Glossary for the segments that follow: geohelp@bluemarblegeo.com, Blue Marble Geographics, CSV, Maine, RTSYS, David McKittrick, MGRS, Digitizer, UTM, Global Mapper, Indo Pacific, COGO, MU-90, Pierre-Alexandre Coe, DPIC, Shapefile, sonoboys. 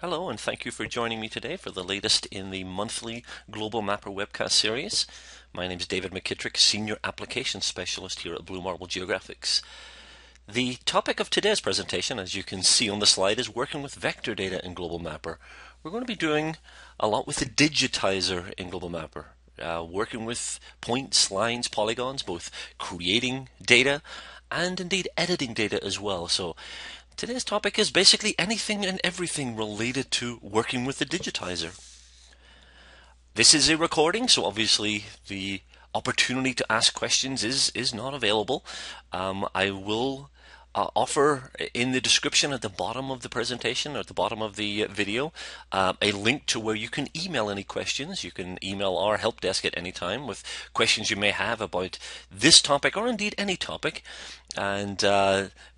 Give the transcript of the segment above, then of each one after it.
Hello, and thank you for joining me today for the latest in the monthly Global Mapper webcast series. My name is David McKittrick, Senior Application Specialist here at Blue Marble Geographics. The topic of today's presentation, as you can see on the slide, is working with vector data in Global Mapper. We're going to be doing a lot with the digitizer in Global Mapper, working with points, lines, polygons, both creating data and indeed editing data as well. So today's topic is basically anything and everything related to working with the digitizer. This is a recording, so obviously the opportunity to ask questions is not available. I will offer in the description at the bottom of the presentation, or at the bottom of the video, a link to where you can email any questions. You can email our help desk at any time with questions you may have about this topic, or indeed any topic, and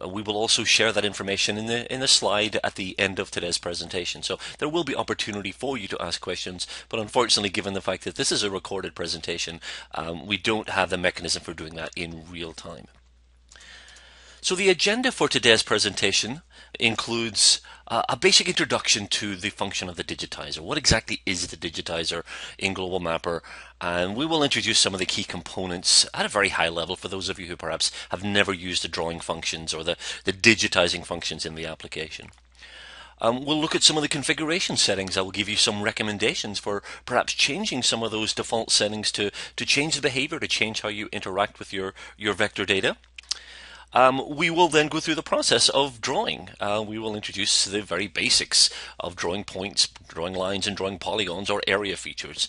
we will also share that information in the slide at the end of today's presentation. So there will be opportunity for you to ask questions, but unfortunately, given the fact that this is a recorded presentation, we don't have the mechanism for doing that in real time. So the agenda for today's presentation includes a basic introduction to the function of the digitizer. What exactly is the digitizer in Global Mapper? And we will introduce some of the key components at a very high level for those of you who perhaps have never used the drawing functions or the digitizing functions in the application. We'll look at some of the configuration settings. I will give you some recommendations for perhaps changing some of those default settings to change the behavior, to change how you interact with your vector data. We will then go through the process of drawing. We will introduce the very basics of drawing points, drawing lines, and drawing polygons or area features.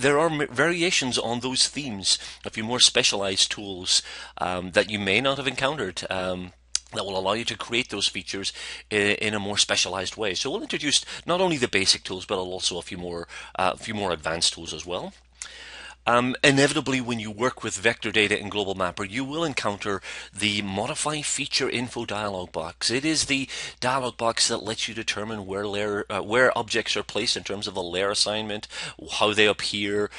There are variations on those themes, a few more specialized tools that you may not have encountered that will allow you to create those features in a more specialized way. So we'll introduce not only the basic tools, but also a few more advanced tools as well. Inevitably, when you work with vector data in Global Mapper, you will encounter the Modify Feature Info dialog box. It is the dialog box that lets you determine where objects are placed in terms of the layer assignment, how they appear,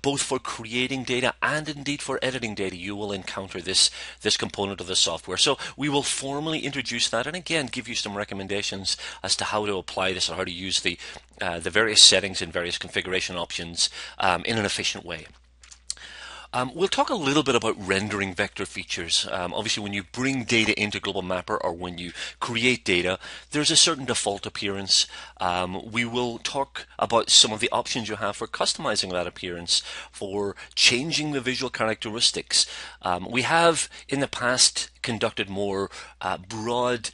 both for creating data and indeed for editing data. You will encounter this component of the software. So we will formally introduce that, and again give you some recommendations as to how to apply this or how to use the various settings and various configuration options in an efficient way. We'll talk a little bit about rendering vector features. Obviously, when you bring data into Global Mapper or when you create data, there's a certain default appearance. We will talk about some of the options you have for customizing that appearance, for changing the visual characteristics. We have in the past conducted more broad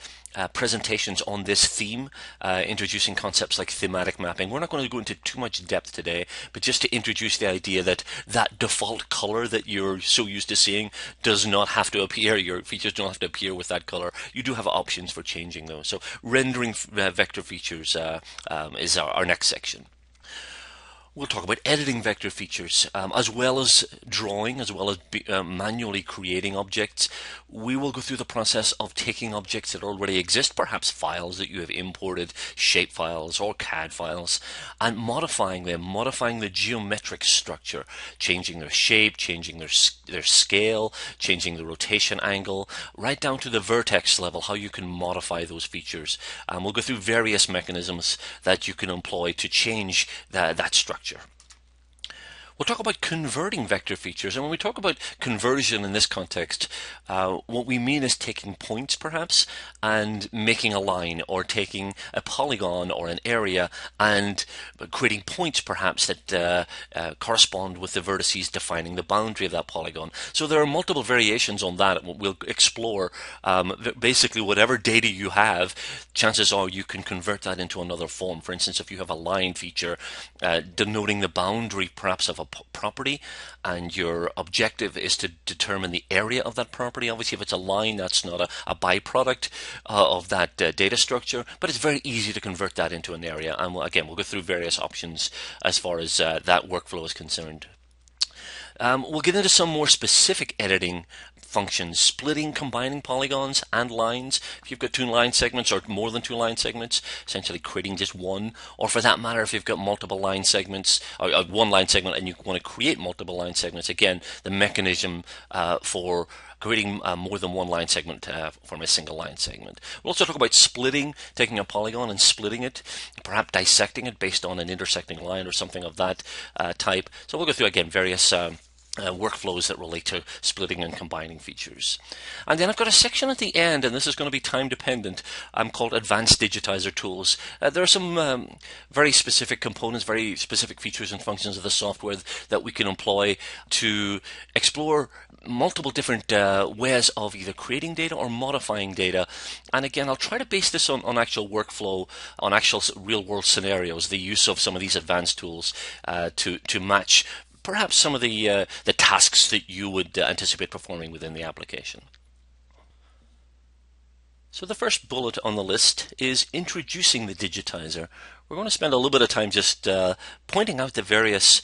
presentations on this theme, introducing concepts like thematic mapping. We're not going to go into too much depth today, but just to introduce the idea that that default color that you're so used to seeing does not have to appear. Your features don't have to appear with that color. You do have options for changing those. So rendering vector features is our next section. We'll talk about editing vector features, as well as drawing, as well as manually creating objects. We will go through the process of taking objects that already exist, perhaps files that you have imported, shape files or CAD files, and modifying them, modifying the geometric structure, changing their shape, changing their scale, changing the rotation angle, right down to the vertex level, how you can modify those features. We'll go through various mechanisms that you can employ to change that structure. We'll talk about converting vector features, and when we talk about conversion in this context, what we mean is taking points perhaps and making a line, or taking a polygon or an area and creating points perhaps that correspond with the vertices defining the boundary of that polygon. So there are multiple variations on that. We'll explore basically whatever data you have, chances are you can convert that into another form. For instance, if you have a line feature denoting the boundary perhaps of property, and your objective is to determine the area of that property. Obviously, if it's a line, that's not a byproduct of that data structure, but it's very easy to convert that into an area. And we'll go through various options as far as that workflow is concerned. We'll get into some more specific editing functions, splitting, combining polygons and lines. If you've got two line segments or more than two line segments, essentially creating just one, or for that matter, if you've got multiple line segments, or one line segment and you want to create multiple line segments, again, the mechanism for creating more than one line segment from a single line segment. We'll also talk about splitting, taking a polygon and splitting it, perhaps dissecting it based on an intersecting line or something of that type. So we'll go through, again, various workflows that relate to splitting and combining features. And then I've got a section at the end, and this is going to be time dependent, called Advanced Digitizer Tools. There are some very specific components, very specific features and functions of the software that we can employ to explore multiple different ways of either creating data or modifying data. And again, I'll try to base this on actual workflow, on actual real world scenarios, the use of some of these advanced tools to match perhaps some of the tasks that you would anticipate performing within the application. So the first bullet on the list is introducing the digitizer. We're going to spend a little bit of time just pointing out the various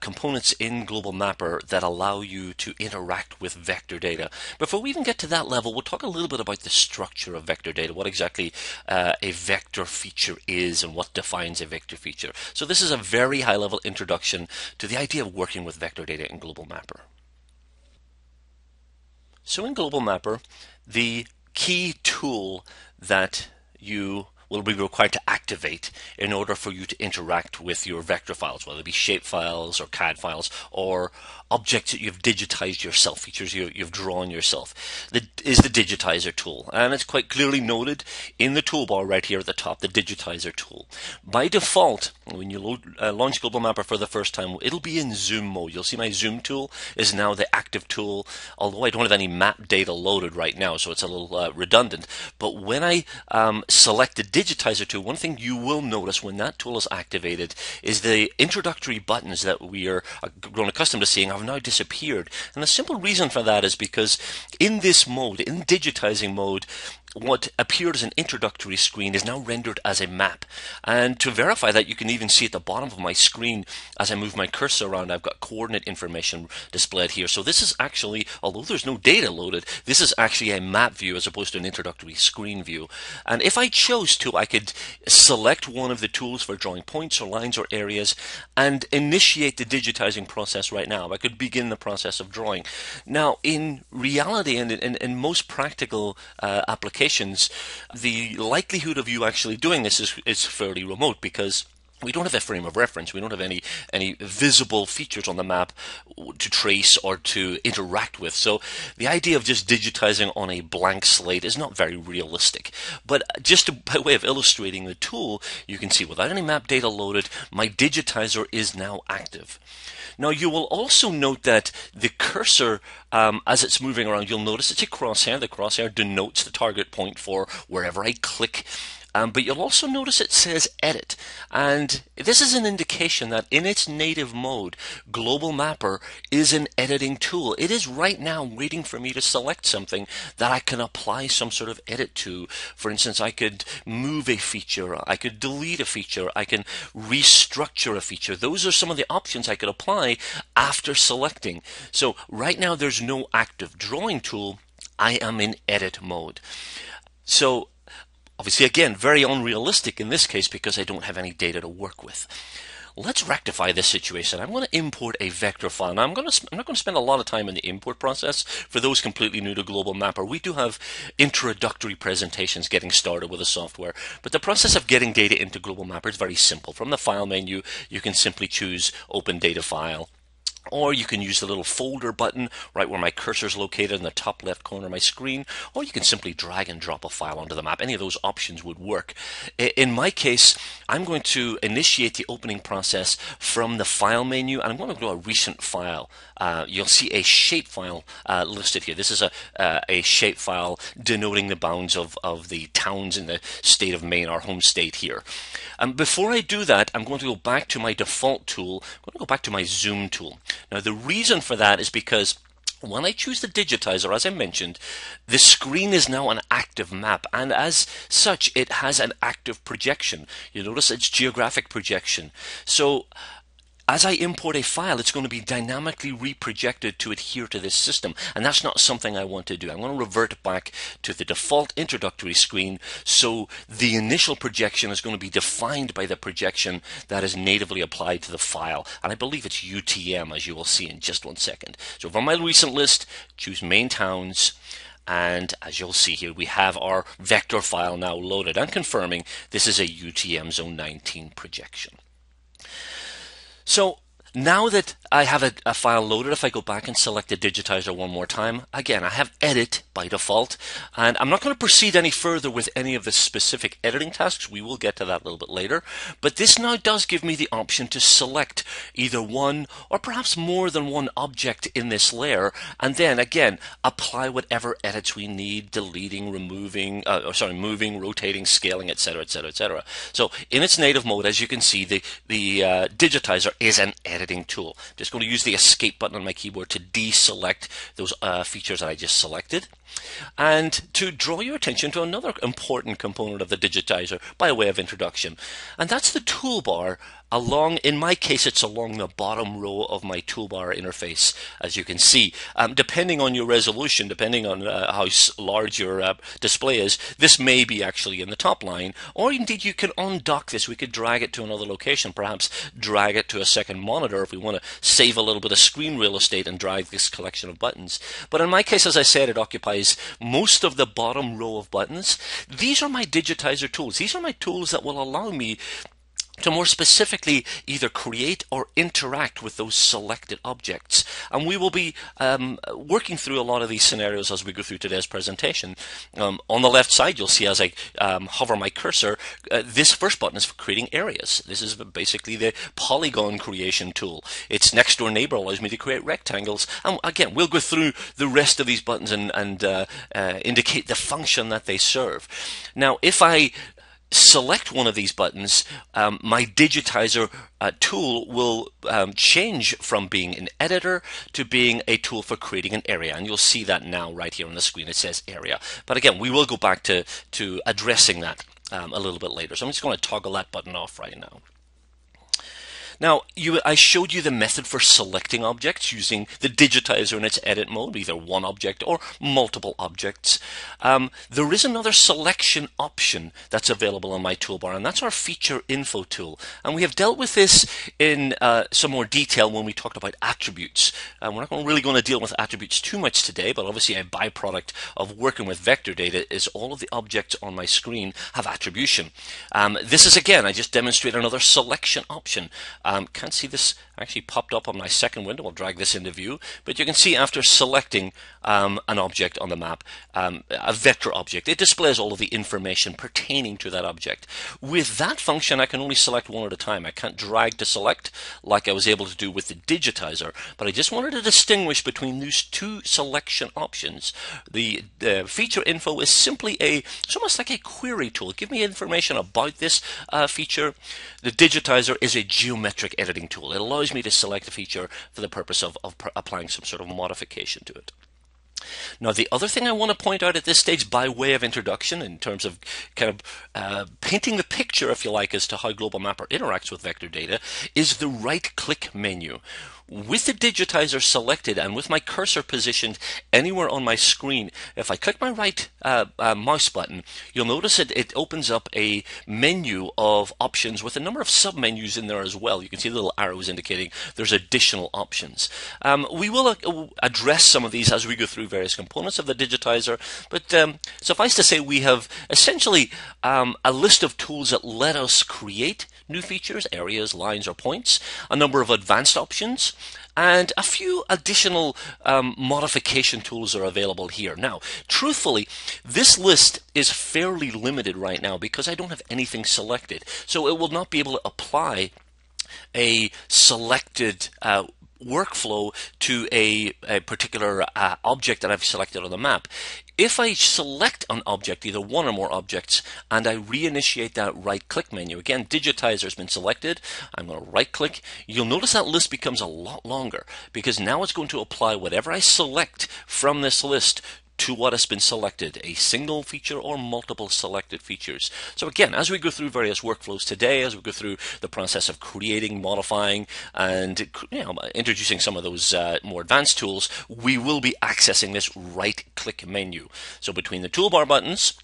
components in Global Mapper that allow you to interact with vector data. Before we even get to that level, we'll talk a little bit about the structure of vector data, what exactly a vector feature is and what defines a vector feature. So this is a very high level introduction to the idea of working with vector data in Global Mapper. So in Global Mapper, the key tool that you will be required to activate in order for you to interact with your vector files, whether it be shape files or CAD files or objects that you've digitized yourself, features you've drawn yourself, is the digitizer tool. And it's quite clearly noted in the toolbar right here at the top, the digitizer tool. By default, when you launch Global Mapper for the first time, it'll be in zoom mode. You'll see my zoom tool is now the active tool, although I don't have any map data loaded right now, so it's a little redundant. But when I select the digitizer tool, one thing you will notice when that tool is activated is the introductory buttons that we are grown accustomed to seeing have now disappeared. And the simple reason for that is because in this mode, in digitizing mode, what appeared as an introductory screen is now rendered as a map. And to verify that, you can even see at the bottom of my screen as I move my cursor around, I've got coordinate information displayed here. So this is actually, although there's no data loaded, this is actually a map view as opposed to an introductory screen view. And if I chose to, I could select one of the tools for drawing points or lines or areas and initiate the digitizing process right now. I could begin the process of drawing. Now, in reality and in most practical applications, the likelihood of you actually doing this is fairly remote because we don't have a frame of reference. We don't have any visible features on the map to trace or to interact with. So the idea of just digitizing on a blank slate is not very realistic. But just by way of illustrating the tool, you can see without any map data loaded, my digitizer is now active. Now you will also note that the cursor, as it's moving around, you'll notice it's a crosshair. The crosshair denotes the target point for wherever I click. But you'll also notice it says edit, and this is an indication that in its native mode, Global Mapper is an editing tool. It is right now waiting for me to select something that I can apply some sort of edit to. For instance, I could move a feature, I could delete a feature, I can restructure a feature. Those are some of the options I could apply after selecting. So right now there's no active drawing tool. I am in edit mode. So obviously, again, very unrealistic in this case because I don't have any data to work with. Let's rectify this situation. I'm going to import a vector file. Now, I'm not going to spend a lot of time in the import process. For those completely new to Global Mapper, we do have introductory presentations getting started with the software. But the process of getting data into Global Mapper is very simple. From the File menu, you can simply choose Open Data File. Or you can use the little folder button right where my cursor is located in the top left corner of my screen, or you can simply drag and drop a file onto the map. Any of those options would work. In my case, I'm going to initiate the opening process from the File menu, and I'm going to go to a recent file. You'll see a shapefile listed here. This is a shapefile denoting the bounds of the towns in the state of Maine, our home state here. Before I do that, I'm going to go back to my default tool. I'm going to go back to my zoom tool. Now, the reason for that is because when I choose the digitizer, as I mentioned, the screen is now an active map, and as such, it has an active projection. You notice it's geographic projection. So as I import a file, it's going to be dynamically reprojected to adhere to this system, and that's not something I want to do. I'm going to revert back to the default introductory screen, so the initial projection is going to be defined by the projection that is natively applied to the file, and I believe it's UTM, as you will see in just one second. So from my recent list, choose Maine Towns, and as you'll see here, we have our vector file now loaded. I'm confirming this is a UTM Zone 19 projection. So now that I have a file loaded, if I go back and select the digitizer one more time, again, I have edit by default, and I'm not going to proceed any further with any of the specific editing tasks. We will get to that a little bit later, but this now does give me the option to select either one or perhaps more than one object in this layer, and then again apply whatever edits we need, deleting, removing, moving, rotating, scaling, etc., etc., etc. So in its native mode, as you can see, the digitizer is an editing tool. Just going to use the escape button on my keyboard to deselect those features that I just selected, and to draw your attention to another important component of the digitizer by way of introduction, and that's the toolbar along, in my case it's along the bottom row of my toolbar interface, as you can see. Depending on your resolution, depending on how large your display is, this may be actually in the top line, or indeed you can undock this. We could drag it to another location, perhaps drag it to a second monitor if we want to save a little bit of screen real estate and drag this collection of buttons. But in my case, as I said, it occupies most of the bottom row of buttons. These are my digitizer tools. These are my tools that will allow me to more specifically either create or interact with those selected objects. And we will be working through a lot of these scenarios as we go through today's presentation. On the left side, you'll see as I hover my cursor, this first button is for creating areas. This is basically the polygon creation tool. Its next door neighbor allows me to create rectangles. And again, we'll go through the rest of these buttons and indicate the function that they serve. Now, if I select one of these buttons, my digitizer tool will change from being an editor to being a tool for creating an area, and you'll see that now right here on the screen. It says area, but again, we will go back to addressing that a little bit later, so I'm just going to toggle that button off right now. Now, I showed you the method for selecting objects using the digitizer in its edit mode, either one object or multiple objects. There is another selection option that's available on my toolbar, and that's our feature info tool. And we have dealt with this in some more detail when we talked about attributes. We're not really going to deal with attributes too much today, but obviously a byproduct of working with vector data is all of the objects on my screen have attribution. This is, again, I just demonstrate another selection option. Can't see this actually popped up on my second window. I'll drag this into view, but you can see after selecting an object on the map, a vector object, it displays all of the information pertaining to that object. With that function, I can only select one at a time. I can't drag to select like I was able to do with the digitizer, but I just wanted to distinguish between these two selection options. The feature info is simply it's almost like a query tool. Give me information about this feature. The digitizer is a geometric editing tool. It allows me to select a feature for the purpose of applying some sort of modification to it. Now, the other thing I want to point out at this stage by way of introduction in terms of kind of painting the picture, if you like, as to how Global Mapper interacts with vector data is the right-click menu. With the digitizer selected and with my cursor positioned anywhere on my screen, if I click my right mouse button, you'll notice it opens up a menu of options with a number of submenus in there as well. You can see the little arrows indicating there's additional options. We will address some of these as we go through various components of the digitizer, but suffice to say we have essentially a list of tools that let us create new features, areas, lines, or points, a number of advanced options, and a few additional modification tools are available here. Now, truthfully, this list is fairly limited right now because I don't have anything selected, so it will not be able to apply a selected workflow to a particular object that I've selected on the map. If I select an object, either one or more objects, and I reinitiate that right-click menu, again, digitizer has been selected, I'm going to right-click, you'll notice that list becomes a lot longer because now it's going to apply whatever I select from this list to what has been selected, a single feature or multiple selected features. So again, as we go through various workflows today, as we go through the process of creating, modifying, and introducing some of those more advanced tools, we will be accessing this right-click menu. So between the toolbar buttons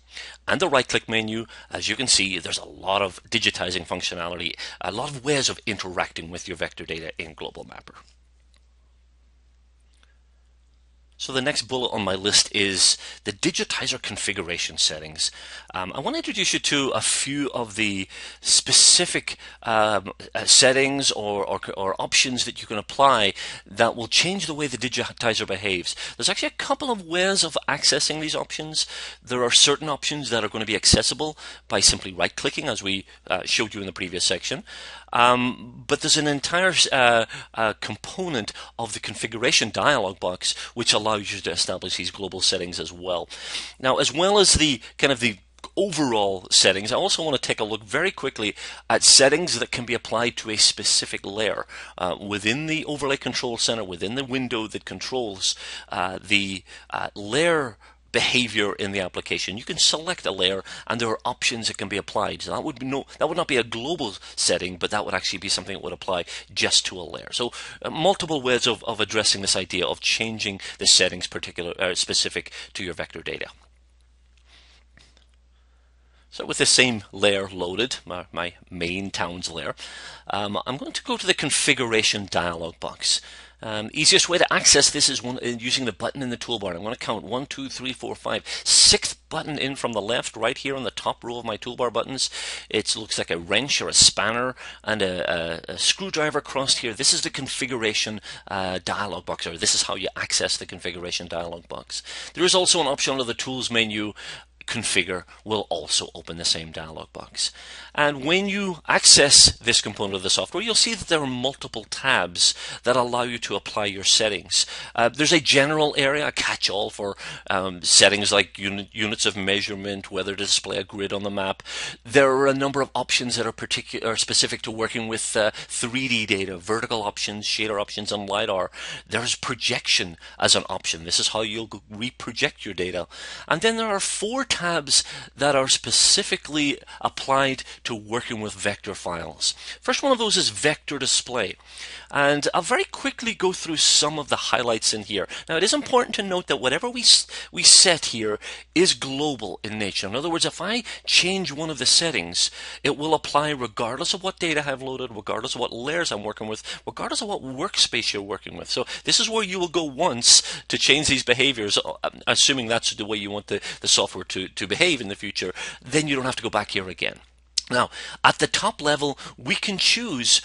and the right-click menu, as you can see, there's a lot of digitizing functionality, a lot of ways of interacting with your vector data in Global Mapper. So the next bullet on my list is the digitizer configuration settings. I want to introduce you to a few of the specific settings or options that you can apply that will change the way the digitizer behaves. There's actually a couple of ways of accessing these options. There are certain options that are going to be accessible by simply right-clicking, as we showed you in the previous section. But there's an entire component of the configuration dialog box which allows you to establish these global settings as well. Now, as well as the kind of the overall settings, I also want to take a look very quickly at settings that can be applied to a specific layer within the overlay control center, within the window that controls the layer behavior in the application. You can select a layer, and there are options that can be applied. So that would not be a global setting, but that would actually be something that would apply just to a layer. So multiple ways of addressing this idea of changing the settings specific to your vector data. So with the same layer loaded, my main towns layer, I'm going to go to the configuration dialog box. Easiest way to access this is using the button in the toolbar. I'm going to count 1, 2, 3, 4, 5, 6th button in from the left, right here on the top row of my toolbar buttons. It looks like a wrench or a spanner and a screwdriver crossed here. This is the configuration dialog box, or this is how you access the configuration dialog box. There is also an option under the tools menu. Configure will also open the same dialog box. And when you access this component of the software, you'll see that there are multiple tabs that allow you to apply your settings. There's a general area, a catch-all for settings like units of measurement, whether to display a grid on the map. There are a number of options that are specific to working with 3D data, vertical options, shader options, and LiDAR. There's projection as an option. This is how you'll reproject your data. And then there are 4 tabs that are specifically applied to working with vector files. First one of those is vector display, and I'll very quickly go through some of the highlights in here. Now, it is important to note that whatever we set here is global in nature. In other words, if I change one of the settings, it will apply regardless of what data I've loaded, regardless of what layers I'm working with, regardless of what workspace you're working with. So this is where you will go once to change these behaviors, assuming that's the way you want the software to behave in the future. Then you don't have to go back here again. Now, at the top level, we can choose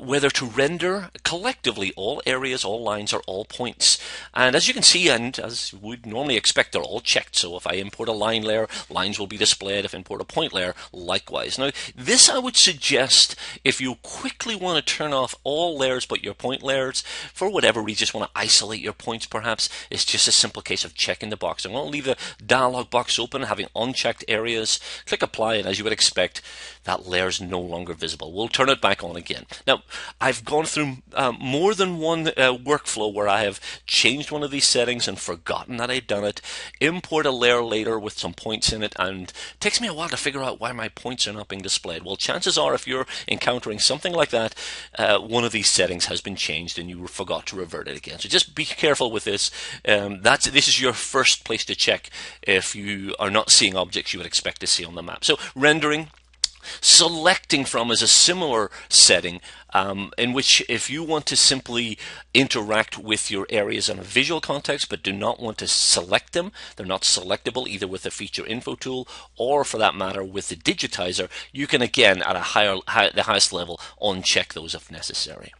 whether to render collectively all areas, all lines, or all points. And as you can see, and as we'd normally expect, they're all checked. So if I import a line layer, lines will be displayed. If I import a point layer, likewise. Now, this I would suggest if you quickly want to turn off all layers but your point layers. For whatever reason, you just want to isolate your points, perhaps. It's just a simple case of checking the box. I'm going to leave the dialog box open, having unchecked areas. Click Apply, and as you would expect, that layer is no longer visible. We'll turn it back on again. Now, I've gone through more than one workflow where I have changed one of these settings and forgotten that I've done it, import a layer later with some points in it, and it takes me a while to figure out why my points are not being displayed. Well, chances are if you're encountering something like that, one of these settings has been changed and you forgot to revert it again. So just be careful with this. This is your first place to check if you are not seeing objects you would expect to see on the map. So rendering, selecting from is a similar setting in which if you want to simply interact with your areas in a visual context but do not want to select them, they're not selectable either with the feature info tool or for that matter with the digitizer, you can again at the highest level uncheck those if necessary.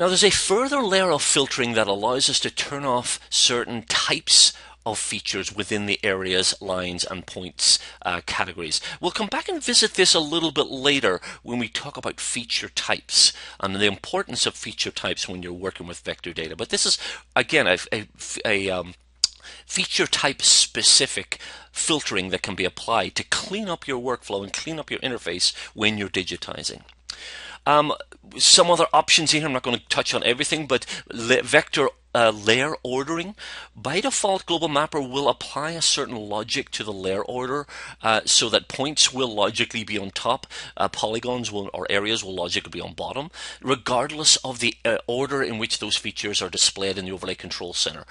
Now there's a further layer of filtering that allows us to turn off certain types of features within the areas, lines, and points categories. We'll come back and visit this a little bit later when we talk about feature types and the importance of feature types when you're working with vector data. But this is, again, a feature type specific filtering that can be applied to clean up your workflow and clean up your interface when you're digitizing. Some other options here, I'm not going to touch on everything, but vector layer ordering. By default, Global Mapper will apply a certain logic to the layer order so that points will logically be on top, polygons will, or areas will logically be on bottom, regardless of the order in which those features are displayed in the overlay control center.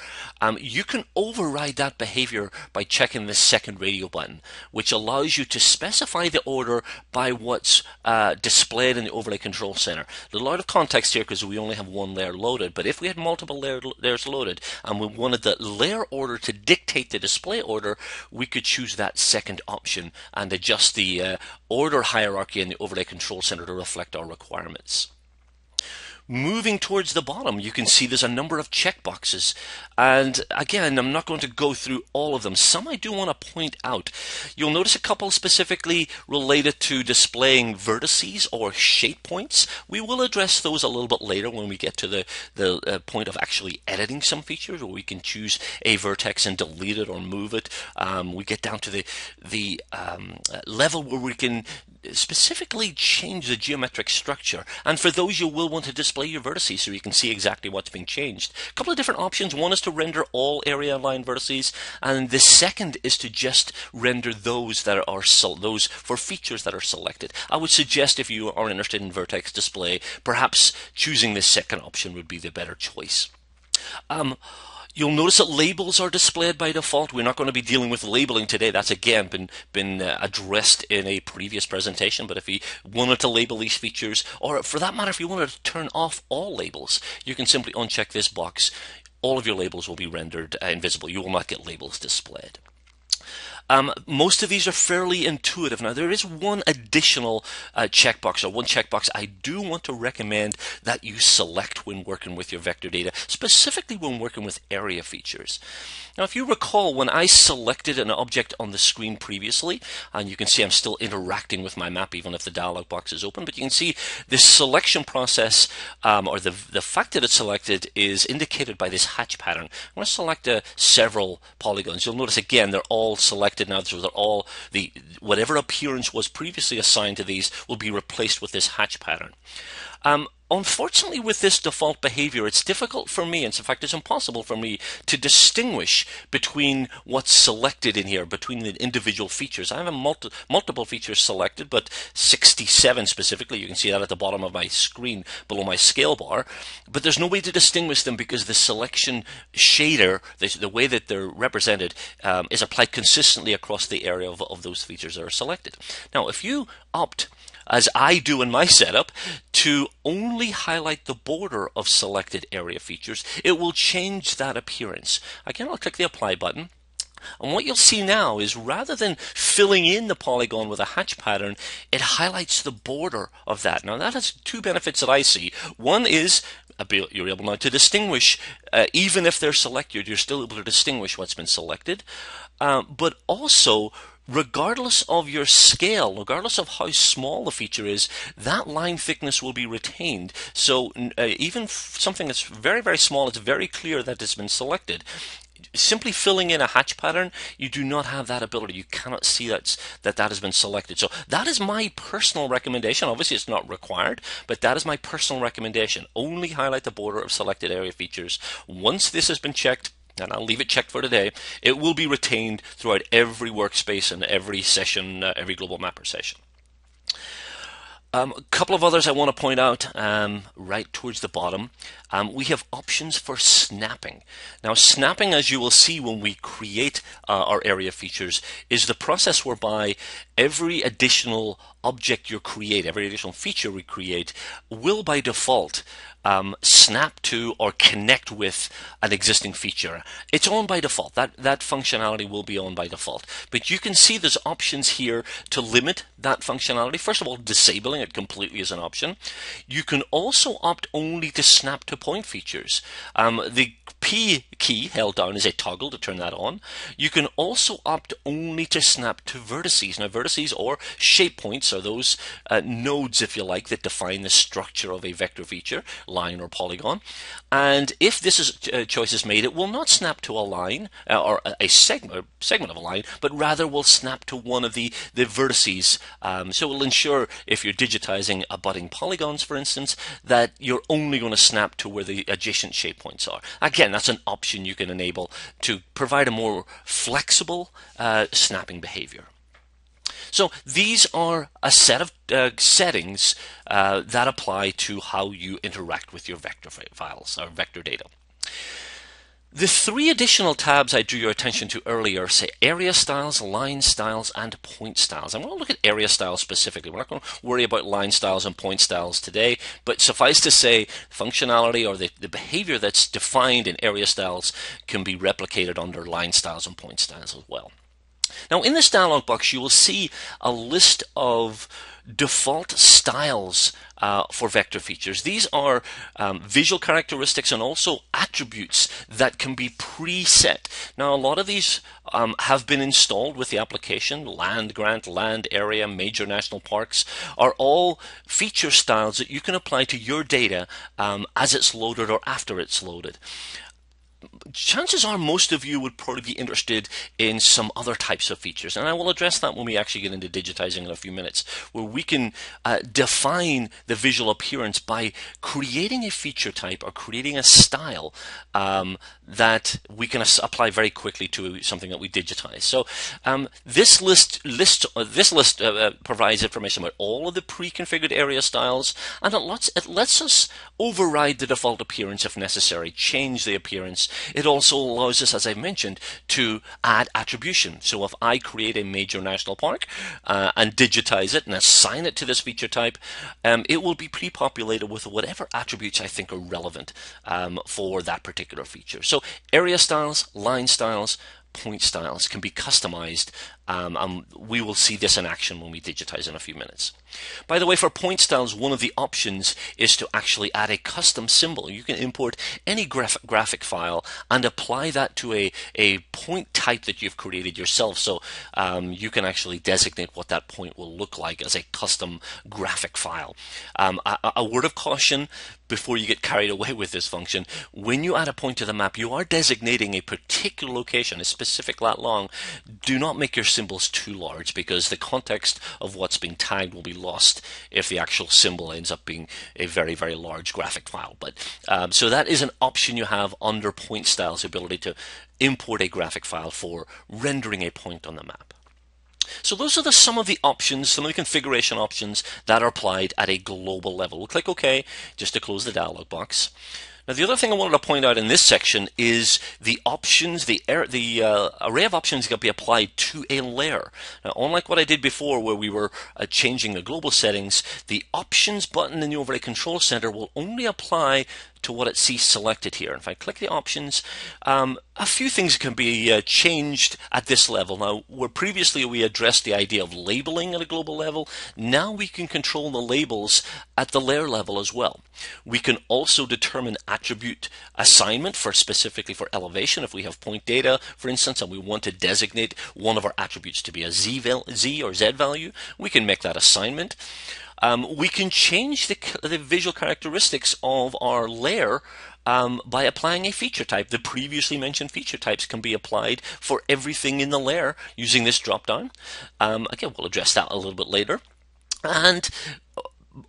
You can override that behavior by checking this second radio button, which allows you to specify the order by what's displayed in the overlay control center. There's a lot of context here because we only have one layer loaded, but if we had multiple layers loaded and we wanted the layer order to dictate the display order, we could choose that second option and adjust the order hierarchy in the overlay control center to reflect our requirements. Moving towards the bottom, you can see there's a number of checkboxes, and again, I'm not going to go through all of them. Some I do want to point out. You'll notice a couple specifically related to displaying vertices or shape points. We will address those a little bit later when we get to the point of actually editing some features, where we can choose a vertex and delete it or move it. We get down to the level where we can specifically change the geometric structure, and for those you will want to display your vertices so you can see exactly what's being changed. A couple of different options. One is to render all area line vertices, and the second is to just render those that are those for features that are selected. I would suggest if you are interested in vertex display, perhaps choosing this second option would be the better choice. You'll notice that labels are displayed by default. We're not going to be dealing with labeling today. That's again been addressed in a previous presentation. But if you wanted to label these features, or for that matter, if you wanted to turn off all labels, you can simply uncheck this box. All of your labels will be rendered invisible. You will not get labels displayed. Most of these are fairly intuitive. Now, there is one additional checkbox, or one checkbox I do want to recommend that you select when working with your vector data, specifically when working with area features. Now, if you recall, when I selected an object on the screen previously, and you can see I'm still interacting with my map even if the dialog box is open, but you can see this selection process, or the fact that it's selected, is indicated by this hatch pattern. I'm going to select several polygons. You'll notice again they're all selected now, so they're all whatever appearance was previously assigned to these will be replaced with this hatch pattern. Unfortunately, with this default behavior, it's difficult for me, and in fact it's impossible for me, to distinguish between what's selected in here, between the individual features. I have a multiple features selected, but 67 specifically. You can see that at the bottom of my screen below my scale bar. But there's no way to distinguish them because the selection shader, the way that they're represented, is applied consistently across the area of those features that are selected. Now, if you opt, as I do in my setup, to only highlight the border of selected area features, it will change that appearance. Again, I'll click the apply button, and what you'll see now is rather than filling in the polygon with a hatch pattern, it highlights the border of that. Now, that has two benefits that I see. One is you're able now to distinguish, even if they're selected, you're still able to distinguish what's been selected, but also, regardless of your scale, regardless of how small the feature is, that line thickness will be retained. So even something that's very, very small, it's very clear that it's been selected. Simply filling in a hatch pattern, you do not have that ability. You cannot see that has been selected. So that is my personal recommendation. Obviously, it's not required, but that is my personal recommendation. Only highlight the border of selected area features. Once this has been checked, and I'll leave it checked for today, it will be retained throughout every workspace and every session, every Global Mapper session. A couple of others I want to point out right towards the bottom. We have options for snapping. Now, snapping, as you will see when we create our area features, is the process whereby every additional object you create, every additional feature we create, will by default snap to or connect with an existing feature. It's on by default. That functionality will be on by default. But you can see there's options here to limit that functionality. First of all, disabling it completely is an option. You can also opt only to snap to point features. The P key held down is a toggle to turn that on. You can also opt only to snap to vertices. Now, vertices or shape points So those nodes, if you like, that define the structure of a vector feature, line or polygon. And if this is choice is made, it will not snap to a line or a segment of a line, but rather will snap to one of the vertices. So it will ensure, if you're digitizing abutting polygons, for instance, that you're only going to snap to where the adjacent shape points are. Again, that's an option you can enable to provide a more flexible snapping behavior. So these are a set of settings that apply to how you interact with your vector files or vector data. The three additional tabs I drew your attention to earlier say area styles, line styles, and point styles. I'm going to look at area styles specifically. We're not going to worry about line styles and point styles today, but suffice to say, functionality or the behavior that's defined in area styles can be replicated under line styles and point styles as well. Now, in this dialog box, you will see a list of default styles for vector features. These are visual characteristics and also attributes that can be preset. Now, a lot of these have been installed with the application. Land grant, land area, major national parks are all feature styles that you can apply to your data as it's loaded or after it's loaded. Chances are most of you would probably be interested in some other types of features, and I will address that when we actually get into digitizing in a few minutes, where we can define the visual appearance by creating a feature type or creating a style that we can apply very quickly to something that we digitize. So this list provides information about all of the pre-configured area styles, and it lets us override the default appearance if necessary, change the appearance. It also allows us, as I mentioned, to add attribution. So if I create a major national park and digitize it and assign it to this feature type, it will be pre-populated with whatever attributes I think are relevant for that particular feature. So area styles, line styles, point styles can be customized, and we will see this in action when we digitize in a few minutes. By the way, for point styles, one of the options is to actually add a custom symbol. You can import any graphic file and apply that to a point type that you've created yourself, so you can actually designate what that point will look like as a custom graphic file. A word of caution before you get carried away with this function: when you add a point to the map, you are designating a particular location, a specific lat long. Do not make your symbols too large, because the context of what's being tagged will be lost if the actual symbol ends up being a very, very large graphic file. But so that is an option you have under point styles, the ability to import a graphic file for rendering a point on the map. So those are some of the options, some of the configuration options that are applied at a global level. We'll click OK just to close the dialog box. Now, the other thing I wanted to point out in this section is the options, the array of options that can be applied to a layer. Now, unlike what I did before where we were changing the global settings, the options button in the overlay control center will only apply to what it sees selected here. If I click the options, a few things can be changed at this level. Now, where previously we addressed the idea of labeling at a global level, now we can control the labels at the layer level as well. We can also determine attribute assignment for specifically for elevation. If we have point data, for instance, and we want to designate one of our attributes to be a Z or Z value, we can make that assignment. We can change the visual characteristics of our layer by applying a feature type. The previously mentioned feature types can be applied for everything in the layer using this drop-down. Again, we'll address that a little bit later. And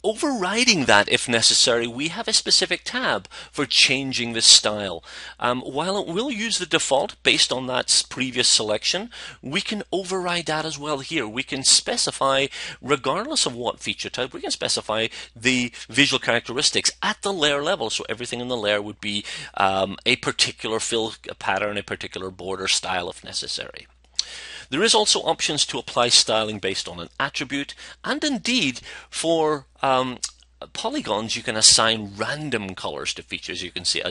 overriding that, if necessary, we have a specific tab for changing the style. While it will use the default based on that previous selection, we can override that as well here. We can specify, regardless of what feature type, we can specify the visual characteristics at the layer level. So everything in the layer would be a particular fill pattern, a particular border style if necessary. There is also options to apply styling based on an attribute, and indeed for polygons you can assign random colors to features, as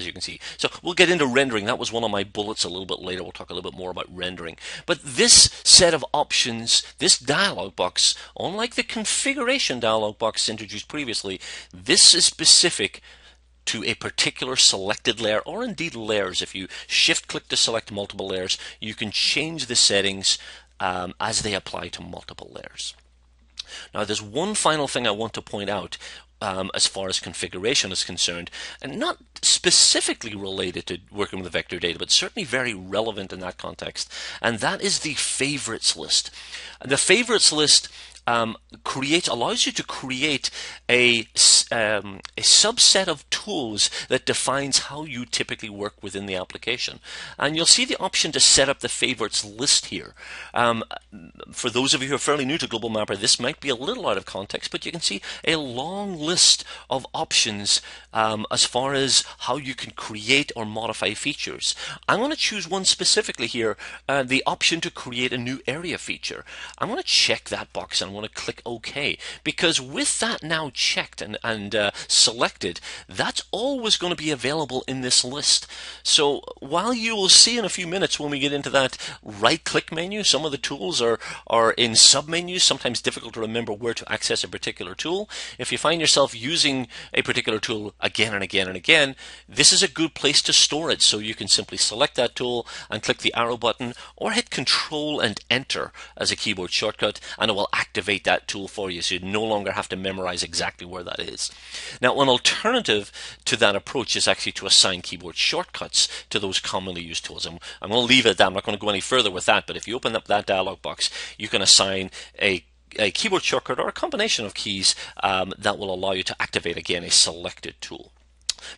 you can see. So we'll get into rendering. That was one of my bullets a little bit later. We'll talk a little bit more about rendering. But this set of options, this dialog box, unlike the configuration dialog box introduced previously, this is specific to a particular selected layer, or indeed layers. If you shift click to select multiple layers, you can change the settings as they apply to multiple layers. Now, there's one final thing I want to point out as far as configuration is concerned, and not specifically related to working with vector data, but certainly very relevant in that context, and that is the favorites list. The favorites list allows you to create a subset of tools that defines how you typically work within the application. And you'll see the option to set up the favorites list here. For those of you who are fairly new to Global Mapper, this might be a little out of context, but you can see a long list of options as far as how you can create or modify features. I'm going to choose one specifically here, the option to create a new area feature. I'm going to check that box and I want to click OK, because with that now checked and selected, that's always going to be available in this list. So while you will see in a few minutes when we get into that right-click menu, some of the tools are in submenus, sometimes difficult to remember where to access a particular tool. If you find yourself using a particular tool again and again and again, this is a good place to store it. So you can simply select that tool and click the arrow button, or hit Control and Enter as a keyboard shortcut, and it will activate that tool for you, so you no longer have to memorize exactly where that is. Now, an alternative to that approach is actually to assign keyboard shortcuts to those commonly used tools. I'm going to leave it at that. I'm not going to go any further with that, but if you open up that dialog box, you can assign a keyboard shortcut or a combination of keys that will allow you to activate, again, a selected tool.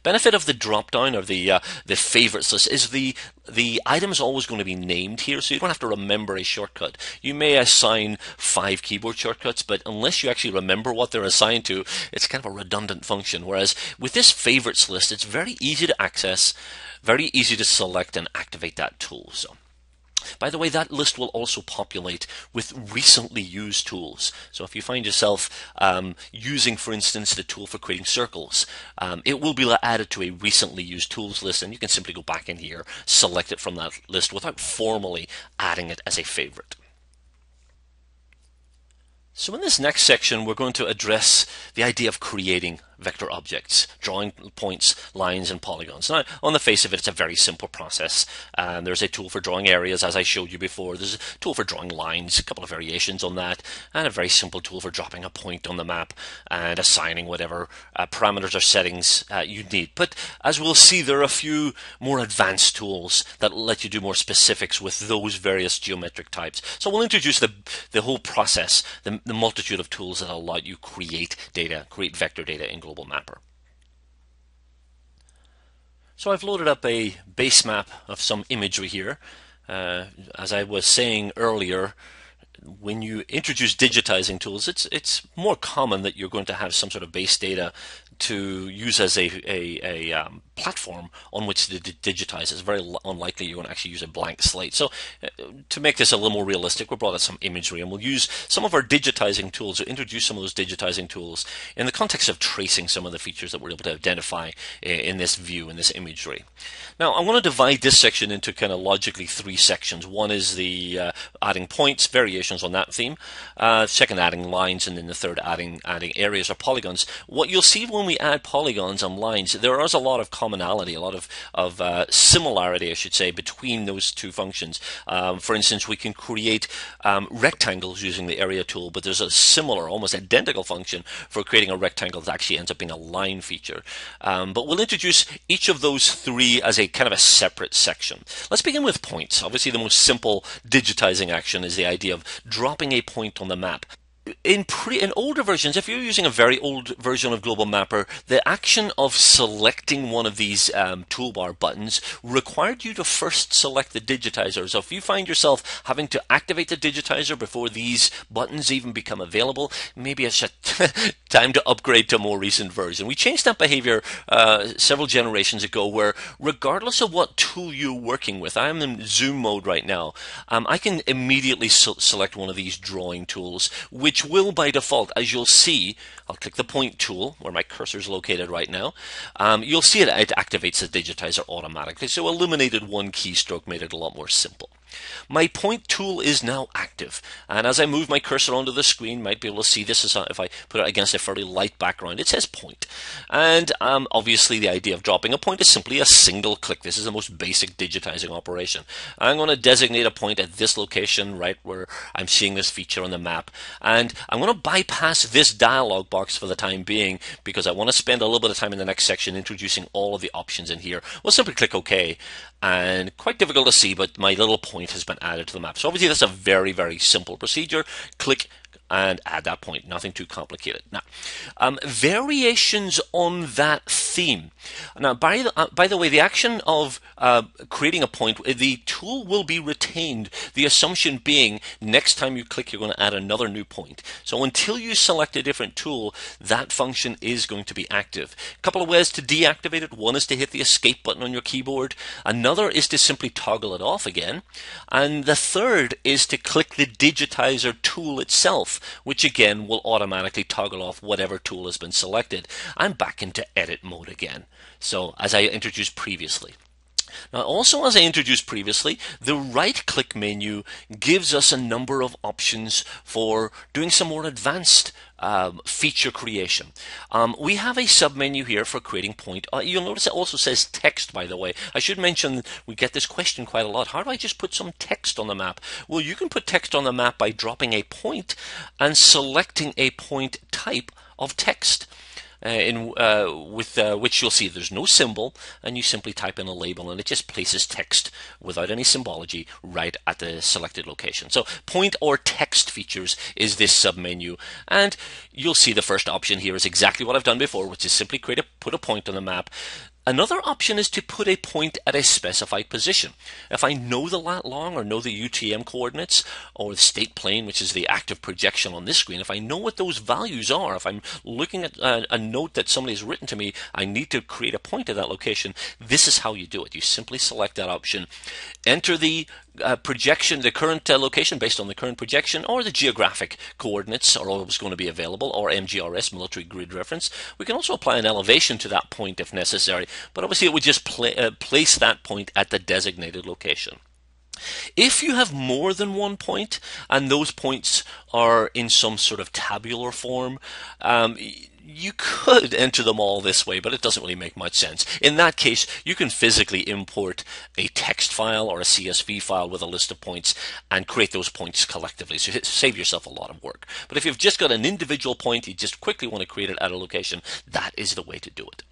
Benefit of the drop down, or the favorites list, is the item is always going to be named here, so you don't have to remember a shortcut. You may assign 5 keyboard shortcuts, but unless you actually remember what they're assigned to, it's kind of a redundant function. Whereas with this favorites list, it's very easy to access, very easy to select and activate that tool. So, by the way, that list will also populate with recently used tools. So if you find yourself using, for instance, the tool for creating circles, it will be added to a recently used tools list, and you can simply go back in here, select it from that list without formally adding it as a favorite. So in this next section, we're going to address the idea of creating vector objects, drawing points, lines, and polygons. Now, on the face of it, it's a very simple process. There's a tool for drawing areas, as I showed you before. There's a tool for drawing lines, a couple of variations on that, and a very simple tool for dropping a point on the map and assigning whatever parameters or settings you need. But as we'll see, there are a few more advanced tools that let you do more specifics with those various geometric types. So we'll introduce the whole process, the multitude of tools that allow you create vector data in Global Mapper. So I've loaded up a base map of some imagery here. As I was saying earlier, when you introduce digitizing tools, it's more common that you're going to have some sort of base data to use as a platform on which to digitize. It's very unlikely you're going to actually use a blank slate. So to make this a little more realistic, we brought out some imagery, and we'll use some of our digitizing tools to introduce some of those digitizing tools in the context of tracing some of the features that we're able to identify in this view, in this imagery. Now, I want to divide this section into kind of logically 3 sections. One is the adding points, variations on that theme. Second, adding lines, and then the third, adding areas or polygons. What you'll see when we add polygons and lines, there is a lot of commonality, a lot of similarity, I should say, between those 2 functions. For instance, we can create rectangles using the area tool, but there's a similar, almost identical function for creating a rectangle that actually ends up being a line feature. But we'll introduce each of those 3 as a kind of a separate section. Let's begin with points. Obviously, the most simple digitizing action is the idea of dropping a point on the map. In older versions, if you're using a very old version of Global Mapper, the action of selecting one of these toolbar buttons required you to first select the digitizer. So if you find yourself having to activate the digitizer before these buttons even become available, maybe it's time to upgrade to a more recent version. We changed that behavior several generations ago, where regardless of what tool you're working with, I'm in zoom mode right now, I can immediately select one of these drawing tools, which will by default, as you'll see, I'll click the point tool where my cursor is located right now. You'll see it activates the digitizer automatically. So eliminated one keystroke, made it a lot more simple. My point tool is now active, and as I move my cursor onto the screen, you might be able to see this if I put it against a fairly light background. It says point, and obviously the idea of dropping a point is simply a single click. This is the most basic digitizing operation. I'm going to designate a point at this location right where I'm seeing this feature on the map, and I'm going to bypass this dialog box for the time being because I want to spend a little bit of time in the next section introducing all of the options in here. We'll simply click OK, and quite difficult to see, but my little point has been added to the map. So obviously that's a very, very simple procedure. Click and add that point. Nothing too complicated. Now, variations on that theme. Now, by the way, the action of creating a point, the tool will be retained. The assumption being next time you click, you're going to add another new point. So until you select a different tool, that function is going to be active. A couple of ways to deactivate it. One is to hit the escape button on your keyboard. Another is to simply toggle it off again. And the third is to click the digitizer tool itself, which again will automatically toggle off whatever tool has been selected. I'm back into edit mode again, so as I introduced previously. Now, also as I introduced previously, the right-click menu gives us a number of options for doing some more advanced feature creation. We have a submenu here for creating point. You'll notice it also says text, by the way. I should mention, we get this question quite a lot. How do I just put some text on the map? Well, you can put text on the map by dropping a point and selecting a point type of text. With which you'll see there's no symbol, and you simply type in a label and it just places text without any symbology right at the selected location. So point or text features is this submenu, and you'll see the first option here is exactly what I've done before, which is simply put a point on the map. Another option is to put a point at a specified position. If I know the lat long or know the UTM coordinates or the state plane, which is the active projection on this screen, if I know what those values are, if I'm looking at a note that somebody's written to me, I need to create a point at that location, this is how you do it. You simply select that option, enter the projection, the current location based on the current projection, or the geographic coordinates are always going to be available, or MGRS, military grid reference. We can also apply an elevation to that point if necessary, but obviously it would just place that point at the designated location. If you have more than one point and those points are in some sort of tabular form, you could enter them all this way, but it doesn't really make much sense. In that case, you can physically import a text file or a CSV file with a list of points and create those points collectively. So save yourself a lot of work. But if you've just got an individual point, you just quickly want to create it at a location, that is the way to do it.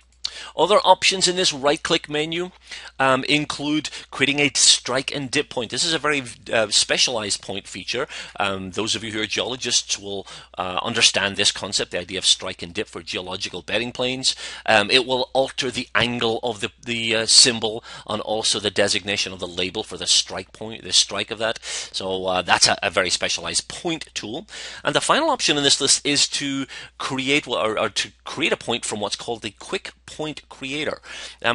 Other options in this right-click menu include creating a strike and dip point. This is a very specialized point feature. Those of you who are geologists will understand this concept, the idea of strike and dip for geological bedding planes. It will alter the angle of the symbol and also the designation of the label for the strike point, the strike of that. So that's a very specialized point tool. And the final option in this list is to create a point from what's called the quick point creator.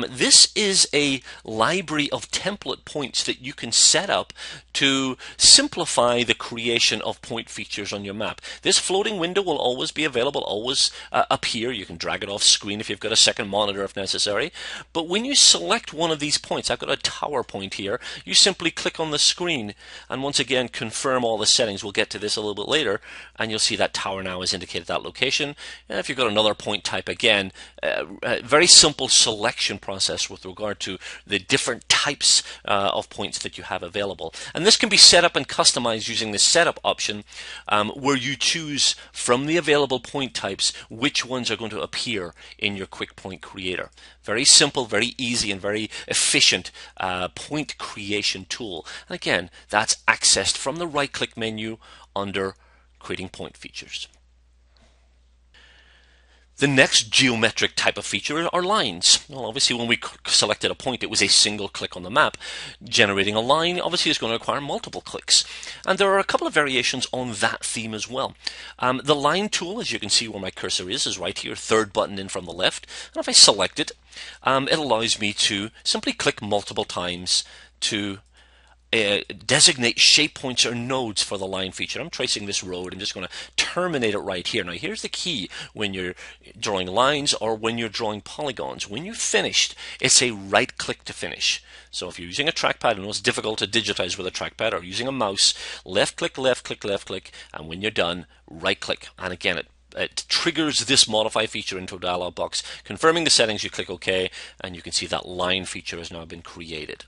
This is a library of template points that you can set up to simplify the creation of point features on your map. This floating window will always be available, always appear. You can drag it off screen if you've got a second monitor if necessary. But when you select one of these points, I've got a tower point here, you simply click on the screen and once again confirm all the settings. We'll get to this a little bit later, and you'll see that tower now is indicated at that location. And if you've got another point type again, very simple selection process with regard to the different types of points that you have available. And this can be set up and customized using the setup option where you choose from the available point types which ones are going to appear in your quick point creator. Very simple, very easy, and very efficient point creation tool. And again, that's accessed from the right click menu under creating point features. The next geometric type of feature are lines. Well, obviously when we selected a point, it was a single click on the map. Generating a line obviously is going to require multiple clicks. And there are a couple of variations on that theme as well. The line tool, as you can see where my cursor is right here, third button in from the left. And if I select it, it allows me to simply click multiple times to designate shape points or nodes for the line feature. I'm tracing this road. I'm just going to terminate it right here. Now here's the key when you're drawing lines or when you're drawing polygons. When you're finished, it's a right click to finish. So if you're using a trackpad, I know it's difficult to digitize with a trackpad, or using a mouse, left click, and when you're done, right click. And again, it triggers this modify feature into a dialog box. Confirming the settings, you click OK, and you can see that line feature has now been created.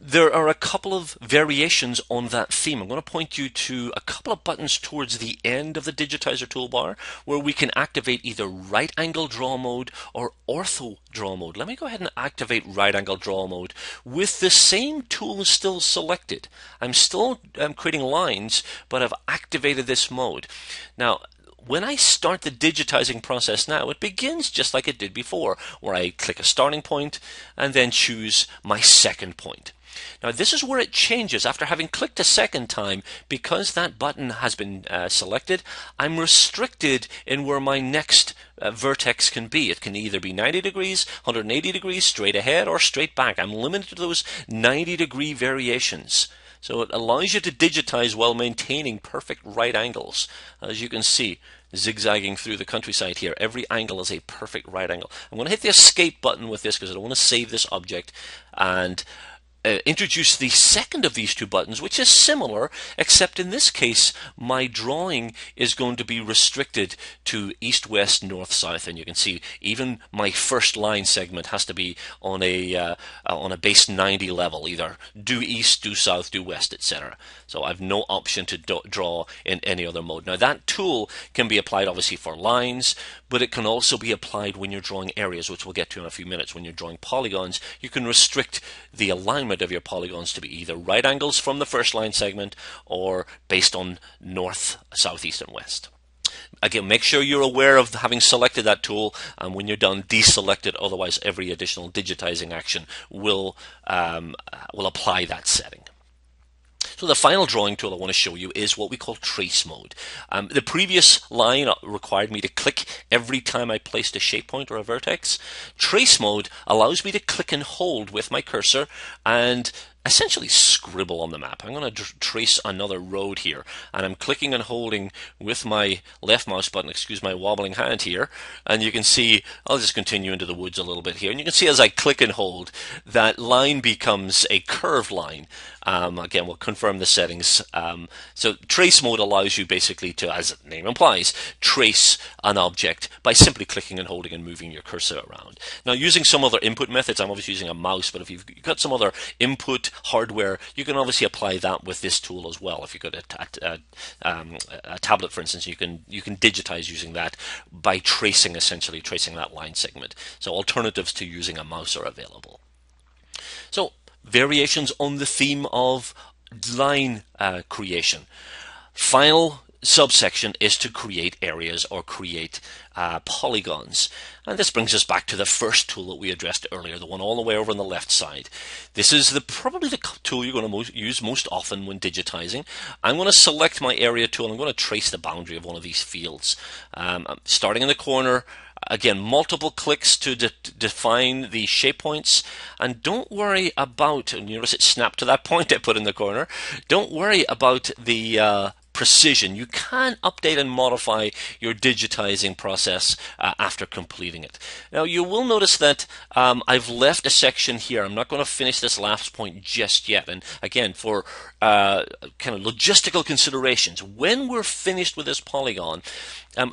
There are a couple of variations on that theme. I'm going to point you to a couple of buttons towards the end of the digitizer toolbar where we can activate either right angle draw mode or ortho draw mode. Let me go ahead and activate right angle draw mode with the same tool still selected. I'm still creating lines, but I've activated this mode. Now, when I start the digitizing process now, it begins just like it did before, where I click a starting point and then choose my second point. Now this is where it changes. After having clicked a second time, because that button has been selected, I'm restricted in where my next vertex can be. It can either be 90 degrees, 180 degrees, straight ahead, or straight back. I'm limited to those 90 degree variations. So it allows you to digitize while maintaining perfect right angles. As you can see, zigzagging through the countryside here, every angle is a perfect right angle. I'm going to hit the escape button with this because I don't want to save this object, and introduce the second of these two buttons, which is similar, except in this case my drawing is going to be restricted to east, west, north, south, and you can see even my first line segment has to be on a base 90 level, either due east, due south, due west, etc. So I've no option to draw in any other mode. Now that tool can be applied obviously for lines, but it can also be applied when you're drawing areas, which we'll get to in a few minutes. When you're drawing polygons, you can restrict the alignment of your polygons to be either right angles from the first line segment or based on north, south, east, and west. Again, make sure you're aware of having selected that tool, and when you're done, deselect it. Otherwise, every additional digitizing action will apply that setting. So the final drawing tool I want to show you is what we call trace mode. The previous line required me to click every time I placed a shape point or a vertex. Trace mode allows me to click and hold with my cursor and essentially scribble on the map. I'm going to trace another road here, and I'm clicking and holding with my left mouse button, excuse my wobbling hand here, and you can see I'll just continue into the woods a little bit here, and you can see as I click and hold that line becomes a curved line. Again, we'll confirm the settings. So trace mode allows you basically to, as the name implies, trace an object by simply clicking and holding and moving your cursor around. Now, using some other input methods, I'm obviously using a mouse, but if you've got some other input hardware, you can obviously apply that with this tool as well. If you've got a tablet, for instance, you can digitize using that by tracing, essentially tracing that line segment. So alternatives to using a mouse are available. So variations on the theme of line creation. Final subsection is to create areas or create polygons. And this brings us back to the first tool that we addressed earlier, the one all the way over on the left side. This is probably the tool you're going to use most often when digitizing. I'm going to select my area tool, and I'm going to trace the boundary of one of these fields. Starting in the corner, again, multiple clicks to define the shape points, and don't worry about, and you notice it snapped to that point I put in the corner, don't worry about the precision. You can update and modify your digitizing process after completing it. Now you will notice that I've left a section here. I'm not going to finish this last point just yet, and again, for kind of logistical considerations, when we're finished with this polygon,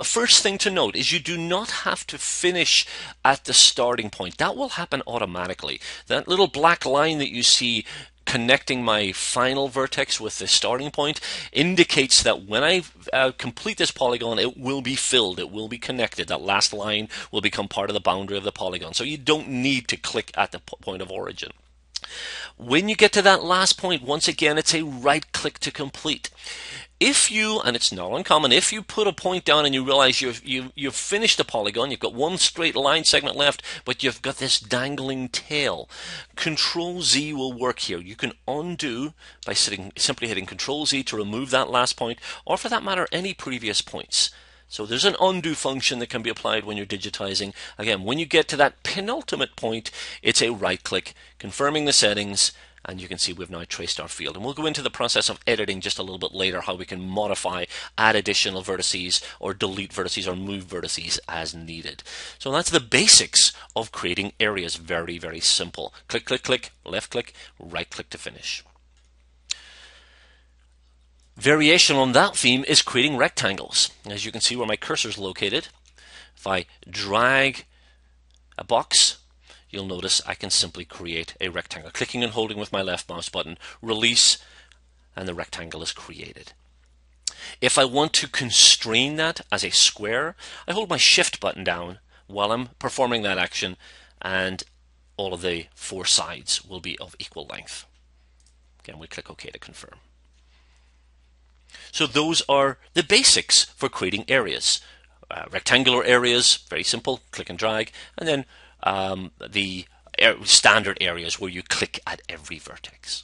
first thing to note is you do not have to finish at the starting point. That will happen automatically. That little black line that you see connecting my final vertex with the starting point indicates that when I complete this polygon, it will be filled, it will be connected. That last line will become part of the boundary of the polygon. So you don't need to click at the point of origin. When you get to that last point, once again, it's a right click to complete. If you, and it's not uncommon, if you put a point down and you realize you've finished a polygon, you've got one straight line segment left, but you've got this dangling tail, Control Z will work here. You can undo by simply hitting Control Z to remove that last point, or for that matter, any previous points. So there's an undo function that can be applied when you're digitizing. Again, when you get to that penultimate point, it's a right click, confirming the settings, And you can see we've now traced our field. And we'll go into the process of editing just a little bit later, how we can modify, add additional vertices, or delete vertices, or move vertices as needed. So that's the basics of creating areas. Very, very simple. Click, click, click, left click, right click to finish. Variation on that theme is creating rectangles. As you can see where my cursor is located, if I drag a box, you'll notice I can simply create a rectangle. Clicking and holding with my left mouse button, release, and the rectangle is created. If I want to constrain that as a square, I hold my shift button down while I'm performing that action, and all of the four sides will be of equal length. Again, we click OK to confirm. So those are the basics for creating areas. Rectangular areas, very simple, click and drag, and then the standard areas where you click at every vertex.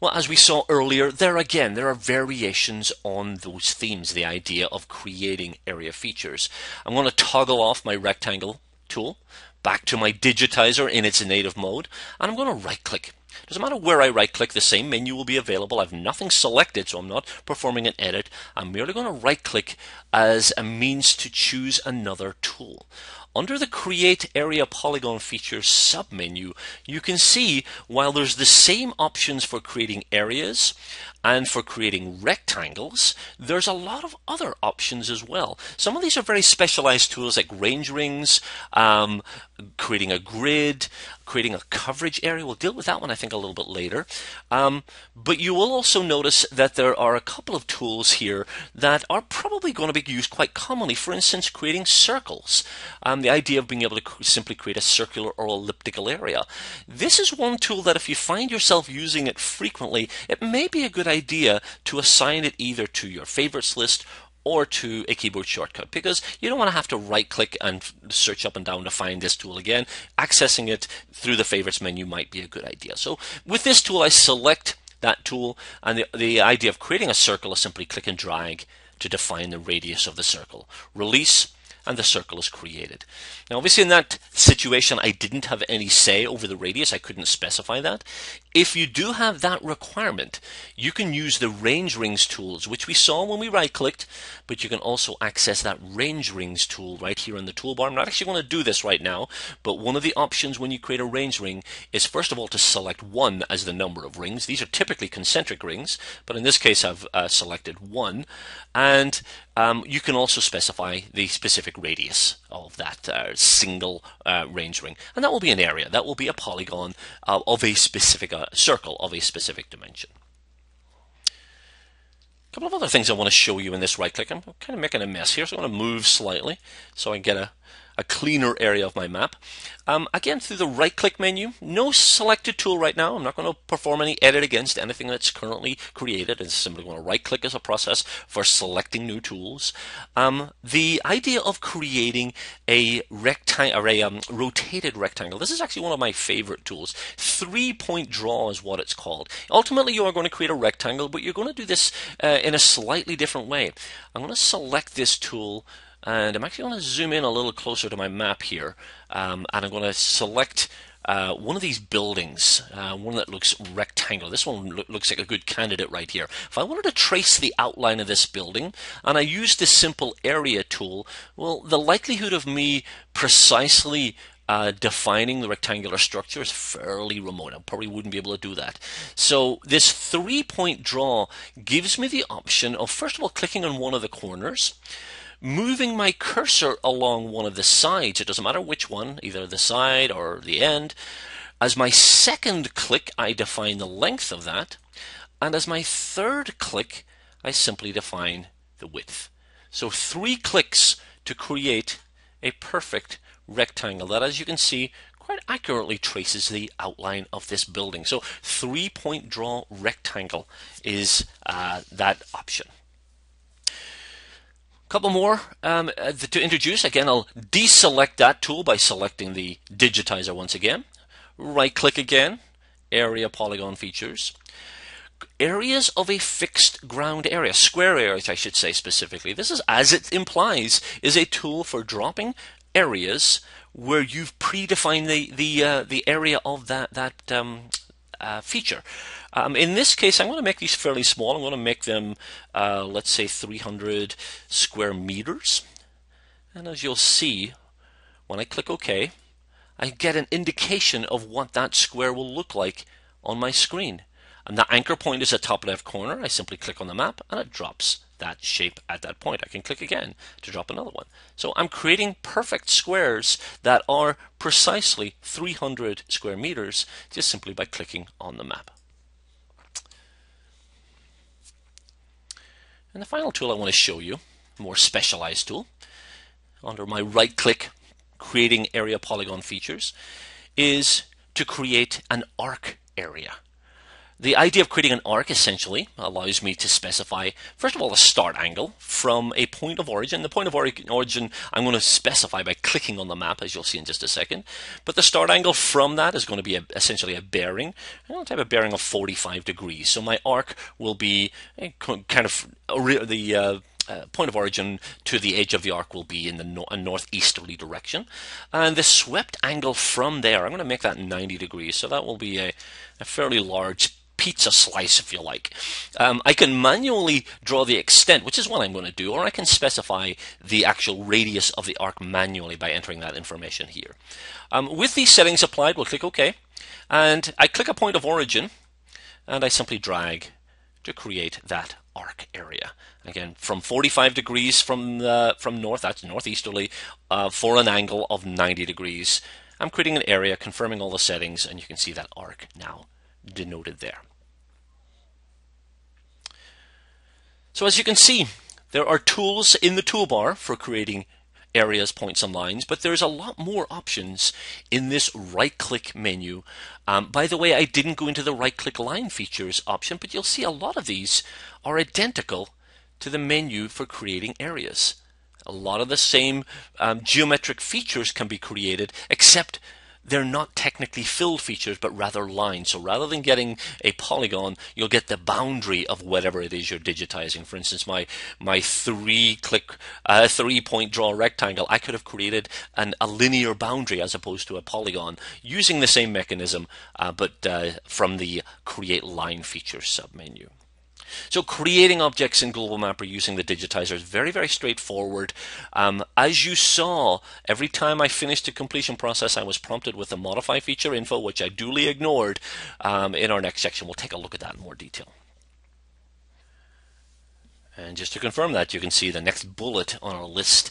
Well, as we saw earlier, there are variations on those themes, the idea of creating area features. I'm going to toggle off my rectangle tool back to my digitizer in its native mode, and I'm going to right click. Doesn't matter where I right click, the same menu will be available. I've nothing selected, so I'm not performing an edit. I'm merely going to right click as a means to choose another tool. Under the Create Area Polygon Features submenu, you can see while there's the same options for creating areas and for creating rectangles, there's a lot of other options as well. Some of these are very specialized tools like range rings, creating a grid, creating a coverage area. We'll deal with that one, I think, a little bit later. But you will also notice that there are a couple of tools here that are probably going to be used quite commonly. For instance, creating circles. The idea of being able to simply create a circular or elliptical area. This is one tool that if you find yourself using it frequently, it may be a good idea to assign it either to your favorites list or to a keyboard shortcut, because you don't want to have to right click and search up and down to find this tool again. Accessing it through the favorites menu might be a good idea. So with this tool, I select that tool, and the idea of creating a circle is simply click and drag to define the radius of the circle. Release, and the circle is created. Now obviously in that situation I didn't have any say over the radius, I couldn't specify that. If you do have that requirement, you can use the range rings tools, which we saw when we right clicked, but you can also access that range rings tool right here in the toolbar. I'm not actually going to do this right now, but one of the options when you create a range ring is first of all to select one as the number of rings. These are typically concentric rings, but in this case I've selected one, and you can also specify the specific radius of that single range ring, and that will be an area, that will be a polygon of a specific circle of a specific dimension. A couple of other things I want to show you in this right click. I'm kind of making a mess here, so I'm going to move slightly so I get a cleaner area of my map. Again, through the right click menu, no selected tool right now. I'm not going to perform any edit against anything that's currently created. It's simply going to right click as a process for selecting new tools. The idea of creating a rectangle, or a rotated rectangle, this is actually one of my favorite tools. 3-point draw is what it's called. Ultimately, you are going to create a rectangle, but you're going to do this in a slightly different way. I'm going to select this tool, and I'm actually going to zoom in a little closer to my map here, and I'm going to select one of these buildings, one that looks rectangular. This one looks like a good candidate right here. If I wanted to trace the outline of this building and I use this simple area tool, well, the likelihood of me precisely defining the rectangular structure is fairly remote. I probably wouldn't be able to do that. So this 3-point draw gives me the option of first of all clicking on one of the corners, moving my cursor along one of the sides, it doesn't matter which one, either the side or the end. As my second click, I define the length of that, and as my third click, I simply define the width. So 3 clicks to create a perfect rectangle that, as you can see, quite accurately traces the outline of this building. So 3-point draw rectangle is that option. Couple more to introduce. Again, I'll deselect that tool by selecting the digitizer once again. Right click again, Area Polygon Features. Areas of a fixed ground area, square areas I should say specifically. This is, as it implies, is a tool for dropping areas where you've predefined the area of that feature. In this case, I'm going to make these fairly small. I'm going to make them, let's say, 300 square meters. And as you'll see, when I click OK, I get an indication of what that square will look like on my screen. And the anchor point is at top left corner. I simply click on the map and it drops that shape at that point. I can click again to drop another one. So I'm creating perfect squares that are precisely 300 square meters just simply by clicking on the map. And the final tool I want to show you, a more specialized tool, under my right click creating area polygon features, is to create an arc area. The idea of creating an arc essentially allows me to specify, first of all, a start angle from a point of origin. The point of origin I'm going to specify by clicking on the map, as you'll see in just a second. But the start angle from that is going to be essentially a bearing. I'm going to have a bearing of 45 degrees. So my arc will be kind of the point of origin to the edge of the arc will be in the northeasterly direction. And the swept angle from there, I'm going to make that 90 degrees. So that will be a fairly large pizza slice, if you like. I can manually draw the extent, which is what I'm going to do, or I can specify the actual radius of the arc manually by entering that information here. With these settings applied, we'll click OK, and I click a point of origin, and I simply drag to create that arc area. Again, from 45 degrees from north, that's northeasterly, for an angle of 90 degrees. I'm creating an area, confirming all the settings, and you can see that arc now denoted there. So as you can see, there are tools in the toolbar for creating areas, points, and lines, but there's a lot more options in this right-click menu. By the way, I didn't go into the right-click line features option, but you'll see a lot of these are identical to the menu for creating areas. A lot of the same geometric features can be created, except they're not technically filled features, but rather lines. So rather than getting a polygon, you'll get the boundary of whatever it is you're digitizing. For instance, my three-point draw rectangle, I could have created a linear boundary as opposed to a polygon using the same mechanism, but from the Create Line feature submenu. So creating objects in Global Mapper using the digitizer is very, very straightforward. As you saw, every time I finished the completion process, I was prompted with the modify feature info, which I duly ignored. In our next section, we'll take a look at that in more detail. And just to confirm that, you can see the next bullet on our list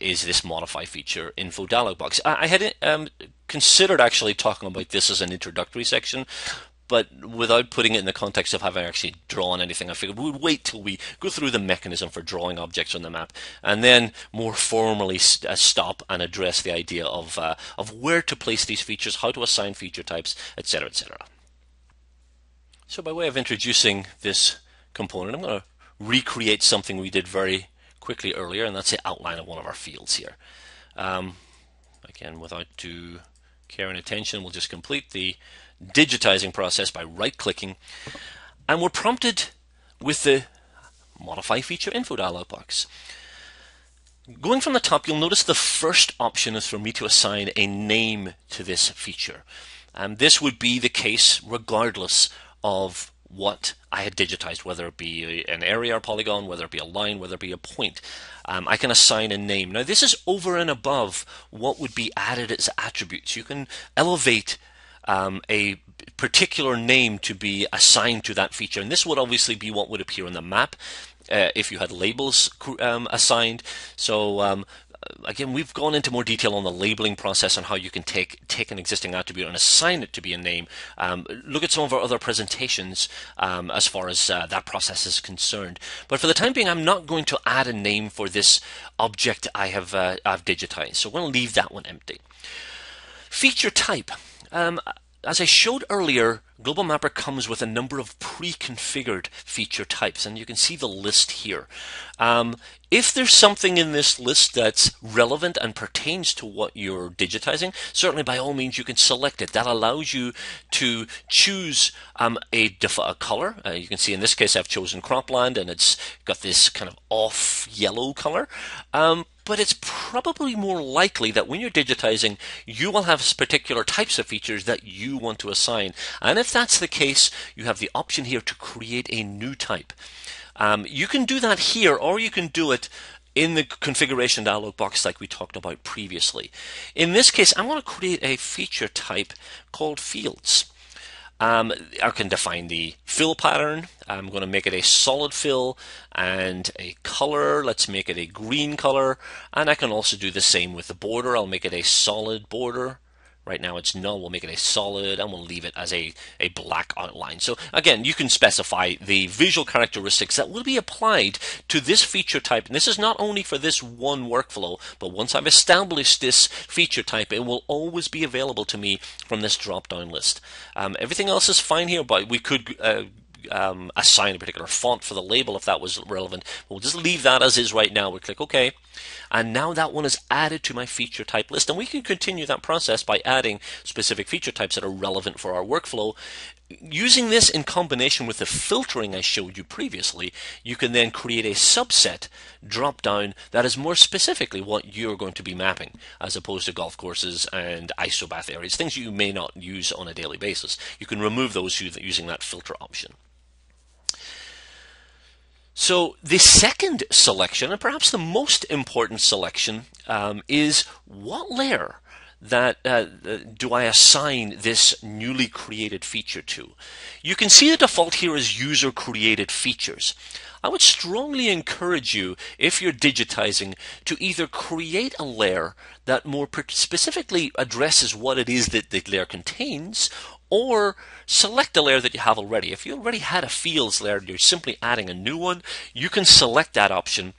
is this modify feature info dialog box. I had considered actually talking about this as an introductory section, but without putting it in the context of having actually drawn anything, I figured we'd wait till we go through the mechanism for drawing objects on the map and then more formally stop and address the idea of where to place these features, how to assign feature types, etc., etc. So by way of introducing this component, I'm going to recreate something we did very quickly earlier, and that's the outline of one of our fields here. Again, without due care and attention, we'll just complete the digitizing process by right-clicking, and we're prompted with the Modify Feature Info dialog box. Going from the top, you'll notice the first option is for me to assign a name to this feature, and this would be the case regardless of what I had digitized, whether it be an area or polygon, whether it be a line, whether it be a point. I can assign a name. Now this is over and above what would be added as attributes. You can elevate a particular name to be assigned to that feature, and this would obviously be what would appear on the map if you had labels assigned. So again, we've gone into more detail on the labeling process and how you can take an existing attribute and assign it to be a name. Look at some of our other presentations as far as that process is concerned. But for the time being, I'm not going to add a name for this object I've digitized, so we're going to leave that one empty. Feature type. As I showed earlier, Global Mapper comes with a number of pre-configured feature types, and you can see the list here. If there's something in this list that's relevant and pertains to what you're digitizing, certainly by all means you can select it. That allows you to choose a color. You can see in this case I've chosen cropland, and it's got this kind of off yellow color, but it's probably more likely that when you're digitizing, you will have particular types of features that you want to assign. And if that's the case, you have the option here to create a new type. You can do that here, or you can do it in the configuration dialog box like we talked about previously. In this case, I'm going to create a feature type called fields. I can define the fill pattern. I'm going to make it a solid fill and a color. Let's make it a green color. And I can also do the same with the border. I'll make it a solid border. Right now it's null. We'll make it a solid and we'll leave it as a black outline. So again, you can specify the visual characteristics that will be applied to this feature type. And this is not only for this one workflow, but once I've established this feature type, it will always be available to me from this drop-down list. Everything else is fine here, but we could assign a particular font for the label if that was relevant. We'll just leave that as is right now. We click OK, and now that one is added to my feature type list, and we can continue that process by adding specific feature types that are relevant for our workflow. Using this in combination with the filtering I showed you previously, you can then create a subset drop down that is more specifically what you're going to be mapping, as opposed to golf courses and isobath areas, things you may not use on a daily basis. You can remove those using that filter option. So the second selection, and perhaps the most important selection, is what layer that do I assign this newly created feature to. You can see the default here is user created features. I would strongly encourage you, if you're digitizing, to either create a layer that more specifically addresses what it is that the layer contains, or select a layer that you have already. If you already had a fields layer and you're simply adding a new one, you can select that option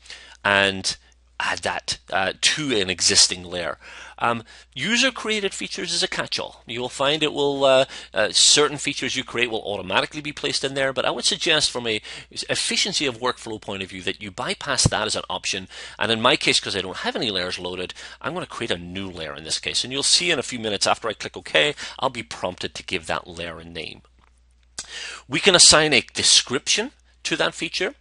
and add that to an existing layer. User-created features is a catch-all. You'll find it will certain features you create will automatically be placed in there, but I would suggest from a efficiency of workflow point of view that you bypass that as an option. And in my case, because I don't have any layers loaded, I'm going to create a new layer in this case. And you'll see in a few minutes after I click OK, I'll be prompted to give that layer a name. We can assign a description to that feature.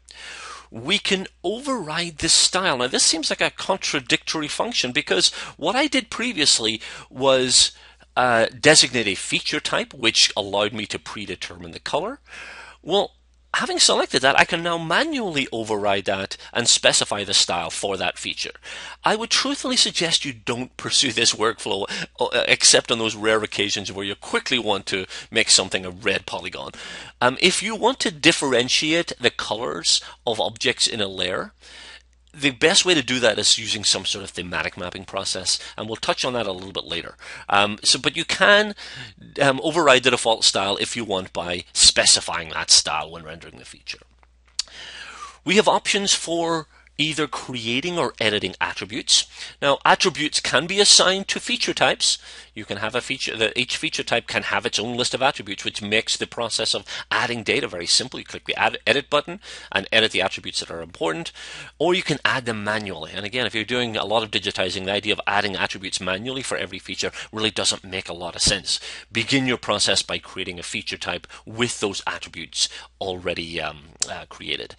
We can override this style. Now this seems like a contradictory function, because what I did previously was designate a feature type which allowed me to predetermine the color. Well, having selected that, I can now manually override that and specify the style for that feature. I would truthfully suggest you don't pursue this workflow except on those rare occasions where you quickly want to make something a red polygon. If you want to differentiate the colors of objects in a layer, the best way to do that is using some sort of thematic mapping process, and we'll touch on that a little bit later. But you can override the default style if you want by specifying that style when rendering the feature. We have options for either creating or editing attributes. Now, attributes can be assigned to feature types. You can have a feature that each feature type can have its own list of attributes, which makes the process of adding data very simple. You click the edit button and edit the attributes that are important, or you can add them manually. And again, if you're doing a lot of digitizing, the idea of adding attributes manually for every feature really doesn't make a lot of sense. Begin your process by creating a feature type with those attributes already created.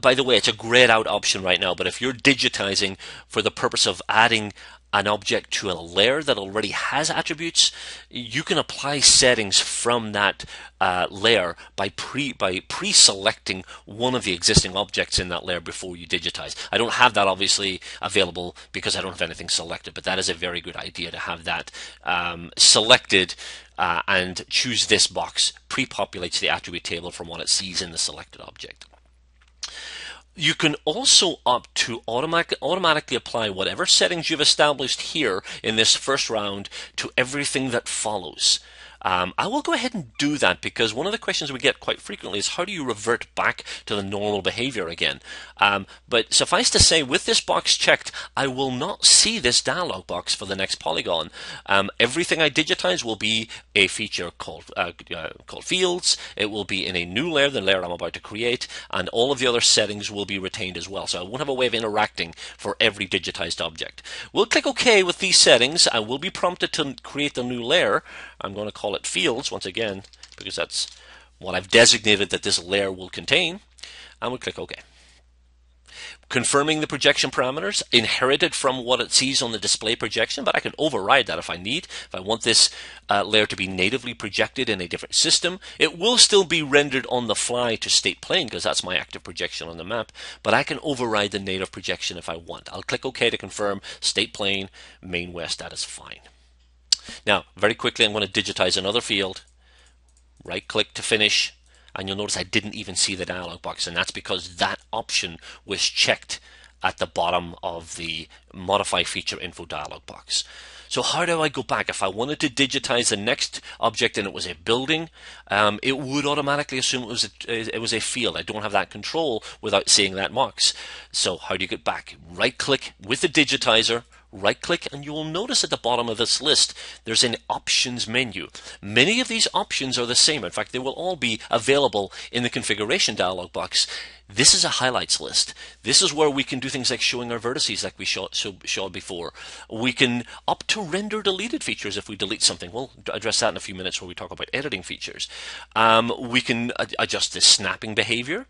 By the way, it's a grayed out option right now, but if you're digitizing for the purpose of adding an object to a layer that already has attributes, you can apply settings from that layer by pre-selecting one of the existing objects in that layer before you digitize. I don't have that obviously available because I don't have anything selected, but that is a very good idea to have that selected and choose this box. Pre-populates the attribute table from what it sees in the selected object. You can also opt to automatically apply whatever settings you've established here in this first round to everything that follows. I will go ahead and do that, because one of the questions we get quite frequently is how do you revert back to the normal behavior again? But suffice to say, with this box checked, I will not see this dialog box for the next polygon. Everything I digitize will be a feature called fields. It will be in a new layer, the layer I'm about to create, and all of the other settings will be retained as well. So I won't have a way of interacting for every digitized object. We'll click OK with these settings. I will be prompted to create a new layer. I'm going to call it fields once again, because that's what I've designated that this layer will contain, and we'll click OK. confirming the projection parameters inherited from what it sees on the display projection, but I can override that if I need. If I want this layer to be natively projected in a different system, it will still be rendered on the fly to state plane because that's my active projection on the map, but I can override the native projection if I want. I'll click OK to confirm state plane, Maine West, that is fine. Now, very quickly, I'm going to digitize another field, right click to finish. And you'll notice I didn't even see the dialog box, and that's because that option was checked at the bottom of the Modify Feature Info dialog box. So how do I go back? If I wanted to digitize the next object and it was a building, it would automatically assume it was a field. I don't have that control without seeing that box. So how do you get back? Right click with the digitizer, right click, and you will notice at the bottom of this list there's an options menu. Many of these options are the same. In fact, they will all be available in the configuration dialog box. This is a highlights list. This is where we can do things like showing our vertices like we showed before. We can opt to render deleted features if we delete something. We'll address that in a few minutes where we talk about editing features. We can adjust the snapping behavior.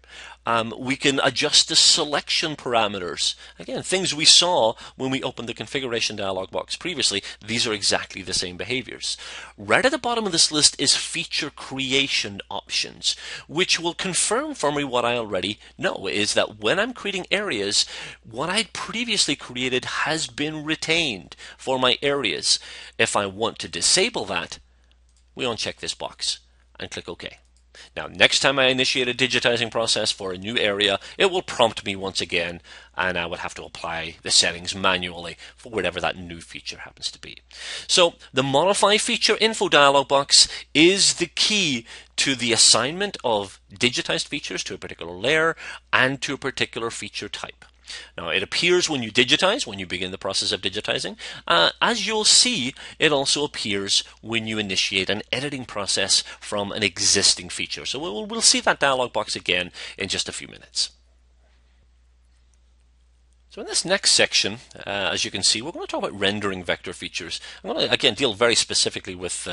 We can adjust the selection parameters. Again, things we saw when we opened the configuration dialog box previously, these are exactly the same behaviors. Right at the bottom of this list is feature creation options, which will confirm for me what I already know, is that when I'm creating areas, what I'd previously created has been retained for my areas. If I want to disable that, we uncheck this box and click OK. Now, next time I initiate a digitizing process for a new area, it will prompt me once again, and I would have to apply the settings manually for whatever that new feature happens to be. So the Modify Feature Info dialog box is the key to the assignment of digitized features to a particular layer and to a particular feature type. Now, it appears when you digitize, when you begin the process of digitizing. As you'll see, it also appears when you initiate an editing process from an existing feature. So we'll see that dialog box again in just a few minutes. So in this next section, as you can see, we're going to talk about rendering vector features. I'm going to, again, deal very specifically with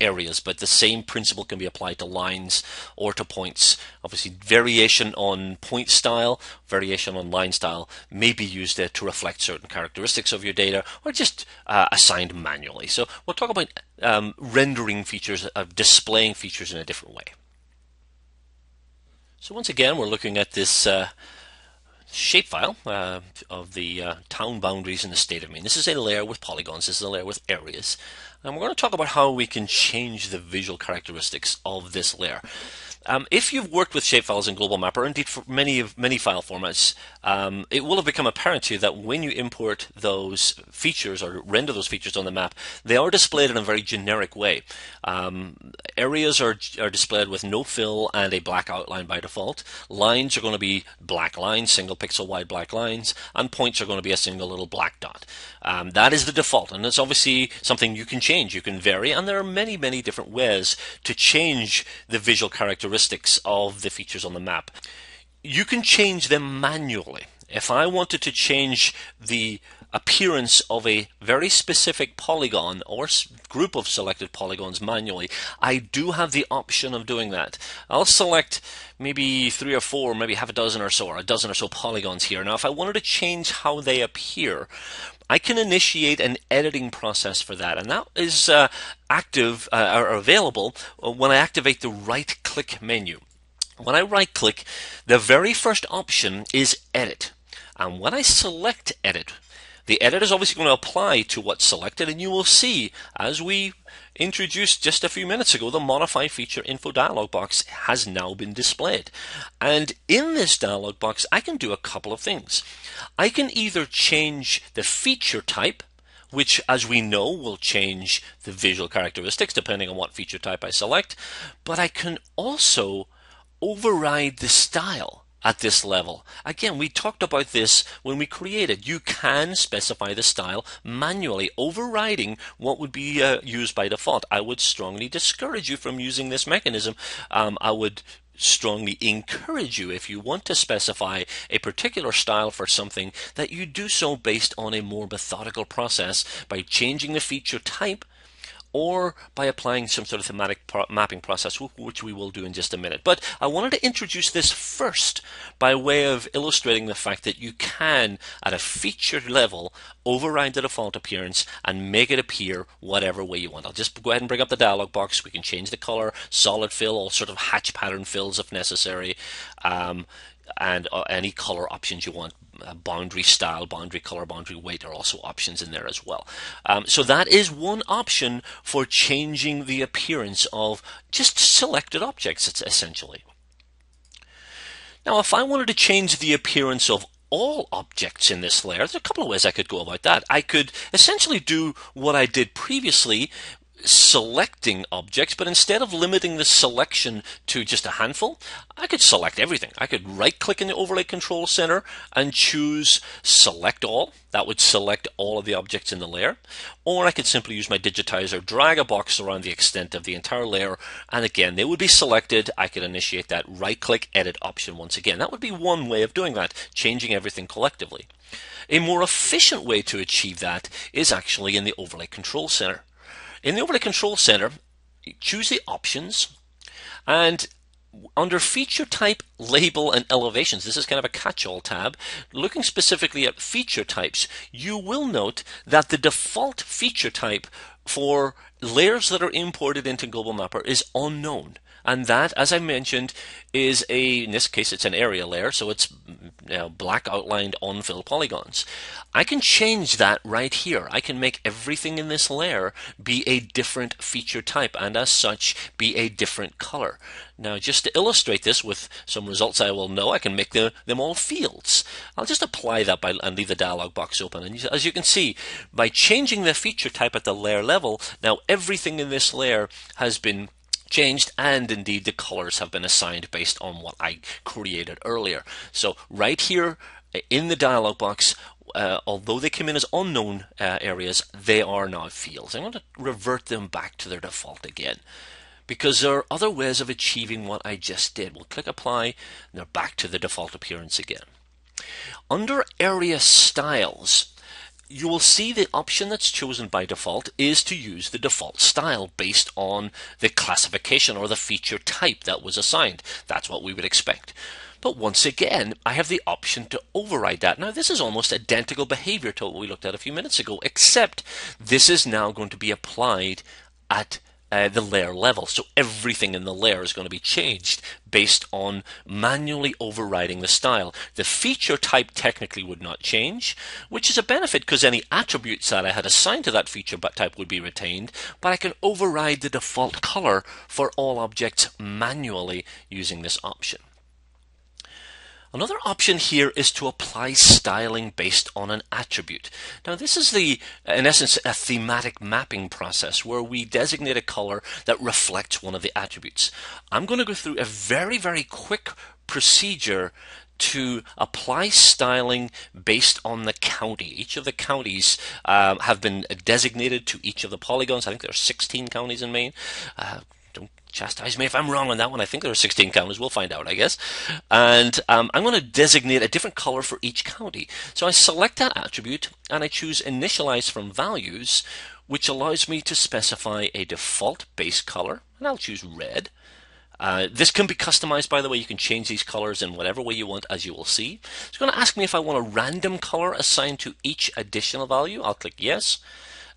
areas, but the same principle can be applied to lines or to points. Obviously, variation on point style, variation on line style may be used there to reflect certain characteristics of your data or just assigned manually. So we'll talk about rendering features, displaying features in a different way. So once again, we're looking at this shapefile of the town boundaries in the state of Maine. This is a layer with polygons, this is a layer with areas, and we're going to talk about how we can change the visual characteristics of this layer. If you've worked with shapefiles in Global Mapper, indeed for many file formats, it will have become apparent to you that when you import those features or render those features on the map, they are displayed in a very generic way. Areas are displayed with no fill and a black outline by default. Lines are going to be black lines, single pixel wide black lines, and points are going to be a single little black dot. That is the default, and it's obviously something you can change, you can vary, and there are many different ways to change the visual characteristics of the features on the map. You can change them manually. If I wanted to change the appearance of a very specific polygon or group of selected polygons manually, I do have the option of doing that. I'll select maybe 3 or 4, maybe half a dozen or so, or a dozen or so polygons here. Now, if I wanted to change how they appear, I can initiate an editing process for that, and that is active or available when I activate the right-click menu. When I right-click, the very first option is Edit, and when I select Edit, the edit is obviously going to apply to what's selected, and you will see, as we introduced just a few minutes ago, the Modify Feature Info dialog box has now been displayed. And in this dialog box, I can do a couple of things. I can either change the feature type, which, as we know, will change the visual characteristics depending on what feature type I select, but I can also override the style. At this level, again, we talked about this when we created. You can specify the style manually, overriding what would be used by default. I would strongly discourage you from using this mechanism. I would strongly encourage you, if you want to specify a particular style for something, that you do so based on a more methodical process by changing the feature type, or by applying some sort of thematic mapping process, which we will do in just a minute. But I wanted to introduce this first by way of illustrating the fact that you can, at a feature level, override the default appearance and make it appear whatever way you want. I'll just go ahead and bring up the dialog box. We can change the color, solid fill, all sort of hatch pattern fills if necessary, and any color options you want. Boundary style, boundary color, boundary weight are also options in there as well. So that is one option for changing the appearance of just selected objects, essentially. Now, if I wanted to change the appearance of all objects in this layer, there's a couple of ways I could go about that. I could essentially do what I did previously, selecting objects, but instead of limiting the selection to just a handful, I could select everything. I could right click in the overlay control center and choose select all. That would select all of the objects in the layer. Or I could simply use my digitizer, drag a box around the extent of the entire layer, and again they would be selected. I could initiate that right click edit option once again. That would be one way of doing that, changing everything collectively. A more efficient way to achieve that is actually in the overlay control center. In the overlay control center, choose the options, and under feature type, label, and elevations, this is kind of a catch-all tab, looking specifically at feature types, you will note that the default feature type for layers that are imported into Global Mapper is unknown. And that, as I mentioned, is in this case, it's an area layer, so it's black outlined unfilled polygons. I can change that right here. I can make everything in this layer be a different feature type, and as such, be a different color. Now, just to illustrate this with some results I will know, I can make them all fields. I'll just apply that and leave the dialog box open. And as you can see, by changing the feature type at the layer level, now everything in this layer has been changed, and indeed the colors have been assigned based on what I created earlier. So right here in the dialog box, although they came in as unknown areas, they are now fields. I'm going to revert them back to their default again, because there are other ways of achieving what I just did. We'll click apply, and they're back to the default appearance again. Under area styles, you will see the option that's chosen by default is to use the default style based on the classification or the feature type that was assigned. That's what we would expect. But once again, I have the option to override that. Now, this is almost identical behavior to what we looked at a few minutes ago, except this is now going to be applied at the layer level. So everything in the layer is going to be changed based on manually overriding the style. The feature type technically would not change, which is a benefit because any attributes that I had assigned to that feature type would be retained, but I can override the default color for all objects manually using this option. Another option here is to apply styling based on an attribute. Now this is in essence, a thematic mapping process where we designate a color that reflects one of the attributes. I'm going to go through a very, very quick procedure to apply styling based on the county. Each of the counties have been designated to each of the polygons. I think there are 16 counties in Maine. Don't chastise me if I'm wrong on that one. I think there are 16 counties. We'll find out, I guess. And I'm going to designate a different color for each county. So I select that attribute and I choose Initialize from Values, which allows me to specify a default base color, and I'll choose red. This can be customized, by the way. You can change these colors in whatever way you want, as you will see. It's going to ask me if I want a random color assigned to each additional value. I'll click yes,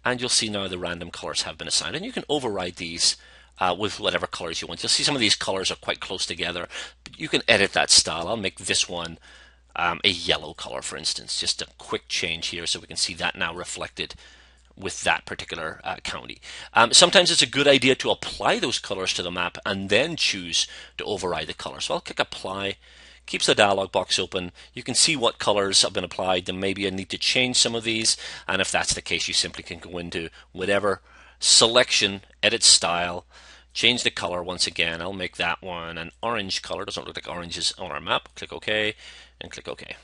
and you'll see now the random colors have been assigned, and you can override these with whatever colors you want. You'll see some of these colors are quite close together, but you can edit that style. I'll make this one a yellow color, for instance. Just a quick change here so we can see that now reflected with that particular county. Sometimes it's a good idea to apply those colors to the map and then choose to override the color. So I'll click apply. Keeps the dialog box open. You can see what colors have been applied. Then maybe I need to change some of these, and if that's the case, you simply can go into whatever selection, edit style, change the color once again. I'll make that one an orange color. Doesn't look like oranges on our map. Click OK and click OK.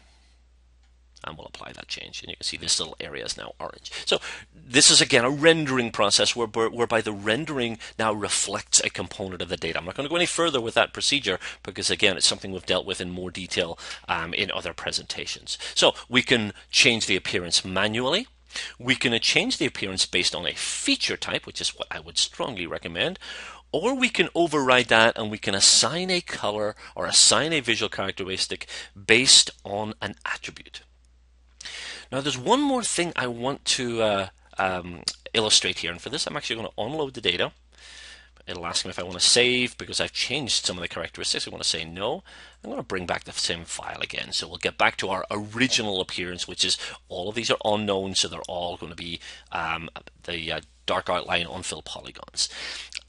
And we'll apply that change. And you can see this little area is now orange. So this is, again, a rendering process whereby the rendering now reflects a component of the data. I'm not going to go any further with that procedure because, again, it's something we've dealt with in more detail in other presentations. So we can change the appearance manually. We can change the appearance based on a feature type, which is what I would strongly recommend, or we can override that and we can assign a color or assign a visual characteristic based on an attribute. Now there's one more thing I want to illustrate here, and for this I'm actually going to unload the data. It'll ask me if I want to save because I've changed some of the characteristics. I want to say no. I'm going to bring back the same file again. So we'll get back to our original appearance, which is all of these are unknown, so they're all going to be the dark outline unfilled polygons.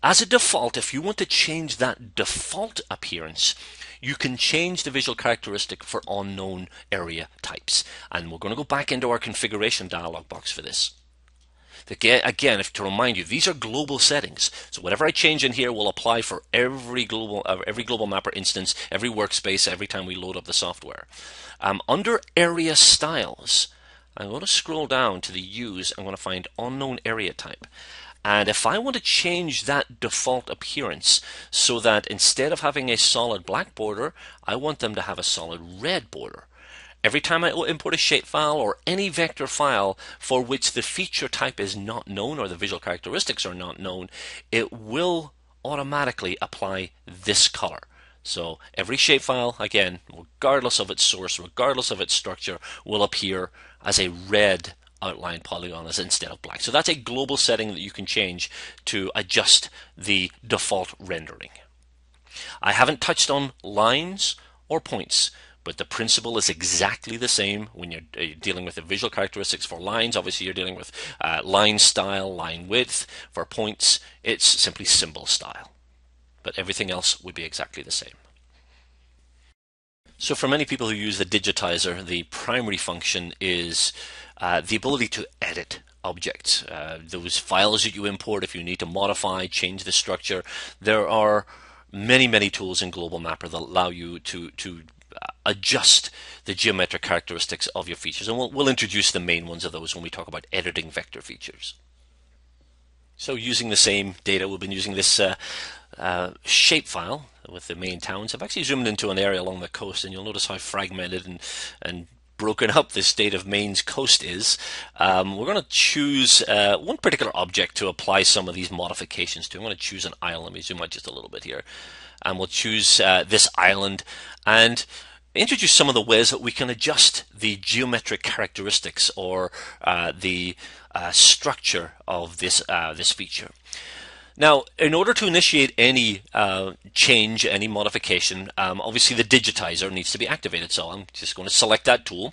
As a default, if you want to change that default appearance, you can change the visual characteristic for unknown area types. And we're going to go back into our configuration dialog box for this. Again, to remind you, these are global settings. So whatever I change in here will apply for every global mapper instance, every workspace, every time we load up the software. Under area styles, I'm going to scroll down to the use. I'm going to find unknown area type. And if I want to change that default appearance so that instead of having a solid black border, I want them to have a solid red border. Every time I import a shapefile or any vector file for which the feature type is not known or the visual characteristics are not known, it will automatically apply this color. So every shapefile, again, regardless of its source, regardless of its structure, will appear as a red outline polygon instead of black. So that's a global setting that you can change to adjust the default rendering. I haven't touched on lines or points, but the principle is exactly the same when you're dealing with the visual characteristics for lines. Obviously, you're dealing with line style, line width. For points, it's simply symbol style. But everything else would be exactly the same. So for many people who use the digitizer, the primary function is the ability to edit objects. Those files that you import, if you need to modify, change the structure, there are many, many tools in Global Mapper that allow you to adjust the geometric characteristics of your features, and we'll introduce the main ones of those when we talk about editing vector features. So using the same data, we've been using this shapefile with the main towns. I've actually zoomed into an area along the coast, and you'll notice how fragmented and broken up this state of Maine's coast is. We're going to choose one particular object to apply some of these modifications to. I'm going to choose an island. Let me zoom out just a little bit here, and we'll choose this island and introduce some of the ways that we can adjust the geometric characteristics or the structure of this this feature. Now, in order to initiate any change, any modification, obviously the digitizer needs to be activated. So I'm just going to select that tool.